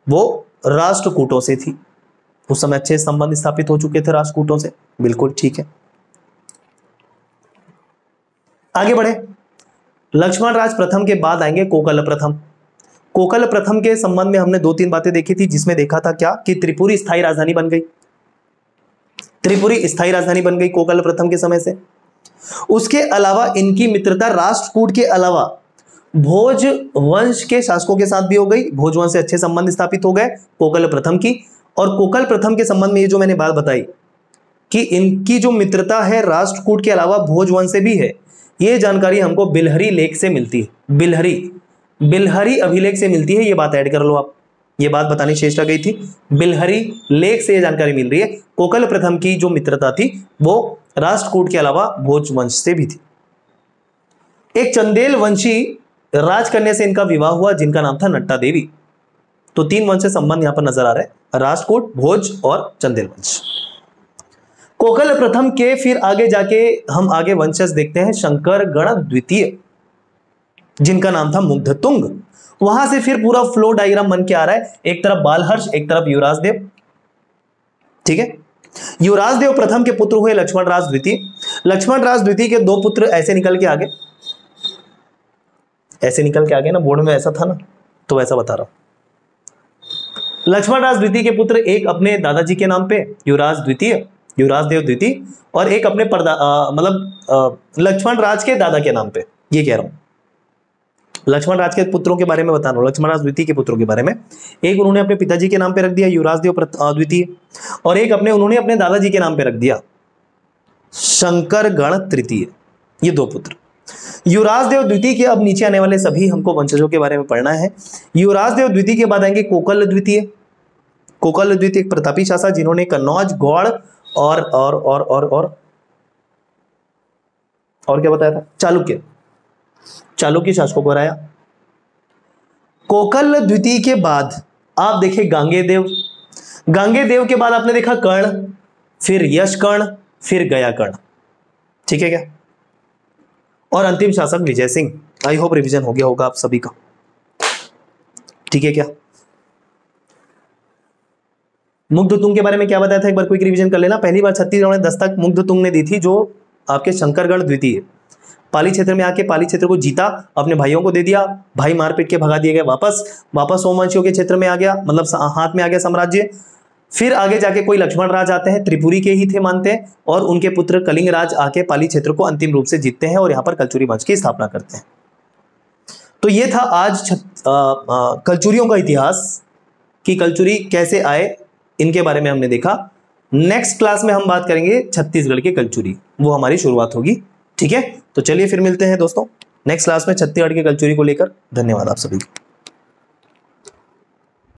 वो राष्ट्रकूटों से थी, उस समय अच्छे संबंध स्थापित हो चुके थे राष्ट्रकूटों से, बिल्कुल ठीक है। आगे बढ़े, लक्ष्मणराज प्रथम के बाद आएंगे कोकल प्रथम। कोकल प्रथम के संबंध में हमने 2-3 बातें देखी थी, जिसमें देखा था क्या कि त्रिपुरी स्थायी राजधानी बन गई, त्रिपुरी स्थायी राजधानी बन गई कोकल प्रथम के समय से। उसके अलावा इनकी मित्रता राष्ट्रकूट के अलावा भोज वंश के शासकों के साथ भी हो गई, भोज वंश से अच्छे संबंध स्थापित हो गए कोकल प्रथम की। और कोकल प्रथम के संबंध में ये जो मैंने बात बताई कि इनकी जो मित्रता है राष्ट्रकूट के अलावा भोज वंश से भी है, ये जानकारी हमको बिलहरी लेख से मिलती है, बिलहरी अभिलेख से मिलती है। ये बात ऐड कर लो आप, ये बात बतानी शेष रह गई थी, बिलहरी लेख से ये जानकारी मिल रही है। कोकल प्रथम की जो मित्रता थी वो राष्ट्रकूट के अलावा भोज वंश से भी थी। एक चंदेल वंशी राजकन्या से इनका विवाह हुआ जिनका नाम था नट्टा देवी। तो 3 वंश से संबंध यहां पर नजर आ रहे हैं, राष्ट्रकूट, भोज और चंदेल वंश। कोकल प्रथम के फिर आगे जाके हम आगे वंशज देखते हैं शंकरगण द्वितीय, जिनका नाम था मुग्धतुंग। वहां से फिर पूरा फ्लो डायग्राम बन के आ रहा है, एक तरफ बालहर्ष, एक तरफ युवराजदेव, ठीक है। युवराजदेव प्रथम के पुत्र हुए लक्ष्मणराज द्वितीय। लक्ष्मणराज द्वितीय के 2 पुत्र ऐसे निकल के आगे ना, बोर्ड में ऐसा था ना तो वैसा बता रहा हूं। लक्ष्मणराज द्वितीय के पुत्र एक अपने दादाजी के नाम पे युवराजदेव द्वितीय, और एक अपने मतलब लक्ष्मणराज के दादा के नाम पे, ये कह रहा हूं। लक्ष्मणराज के पुत्रों के बारे में बता रहा हूं, लक्ष्मणराज द्वितीय के पुत्रों के बारे में। एक उन्होंने अपने पिताजी के नाम पे रख दिया युवराजदेव द्वितीय, और एक उन्होंने अपने दादाजी के नाम पे रख दिया शंकरगण तृतीय। ये 2 पुत्र युवराजदेव द्वितीय के। अब नीचे आने वाले सभी हमको वंशजों के बारे में पढ़ना है। युवराजदेव द्वितीय के बाद आएंगे कोकल द्वितीय, प्रतापी शासक जिन्होंने कन्नौज, गौड़ और क्या बताया था, चालुक्य शासकों को हराया। कोकल द्वितीय के बाद आप देखे गांगेय देव के बाद आपने देखा कर्ण, फिर यशकर्ण, फिर गयाकर्ण, ठीक है क्या। और अंतिम शासक Vijay Singh. I hope revision हो गया होगा आप सभी का, ठीक है क्या। मुग्धतुंग के बारे में क्या बताया था, एक बार क्विक रिवीजन कर लेना। पहली बार छत्तीसगढ़ में दस्तक मुग्धतुंग ने दी थी, जो आपके शंकरगढ़ द्वितीय पाली क्षेत्र में आके पाली क्षेत्र को जीता, अपने भाइयों को दे दिया, भाई मारपीट के भगा दिए गए, वापस सोमवंशियों के क्षेत्र में आ गया, मतलब हाथ में आ गया साम्राज्य। फिर आगे जाके कोई लक्ष्मणराज आते हैं, त्रिपुरी के ही थे मानते हैं, और उनके पुत्र कलिंगराज आके पाली क्षेत्र को अंतिम रूप से जीतते हैं और यहाँ पर कलचुरी वंश की स्थापना करते हैं। तो ये था आज कलचुरियों का इतिहास कि कलचुरी कैसे आए, इनके बारे में हमने देखा। नेक्स्ट क्लास में हम बात करेंगे छत्तीसगढ़ के कलचुरी, वो हमारी शुरुआत होगी, ठीक है। तो चलिए फिर मिलते हैं दोस्तों। नेक्स्ट क्लास में छत्तीसगढ़ के कलचुरी को लेकर। धन्यवाद आप सभी।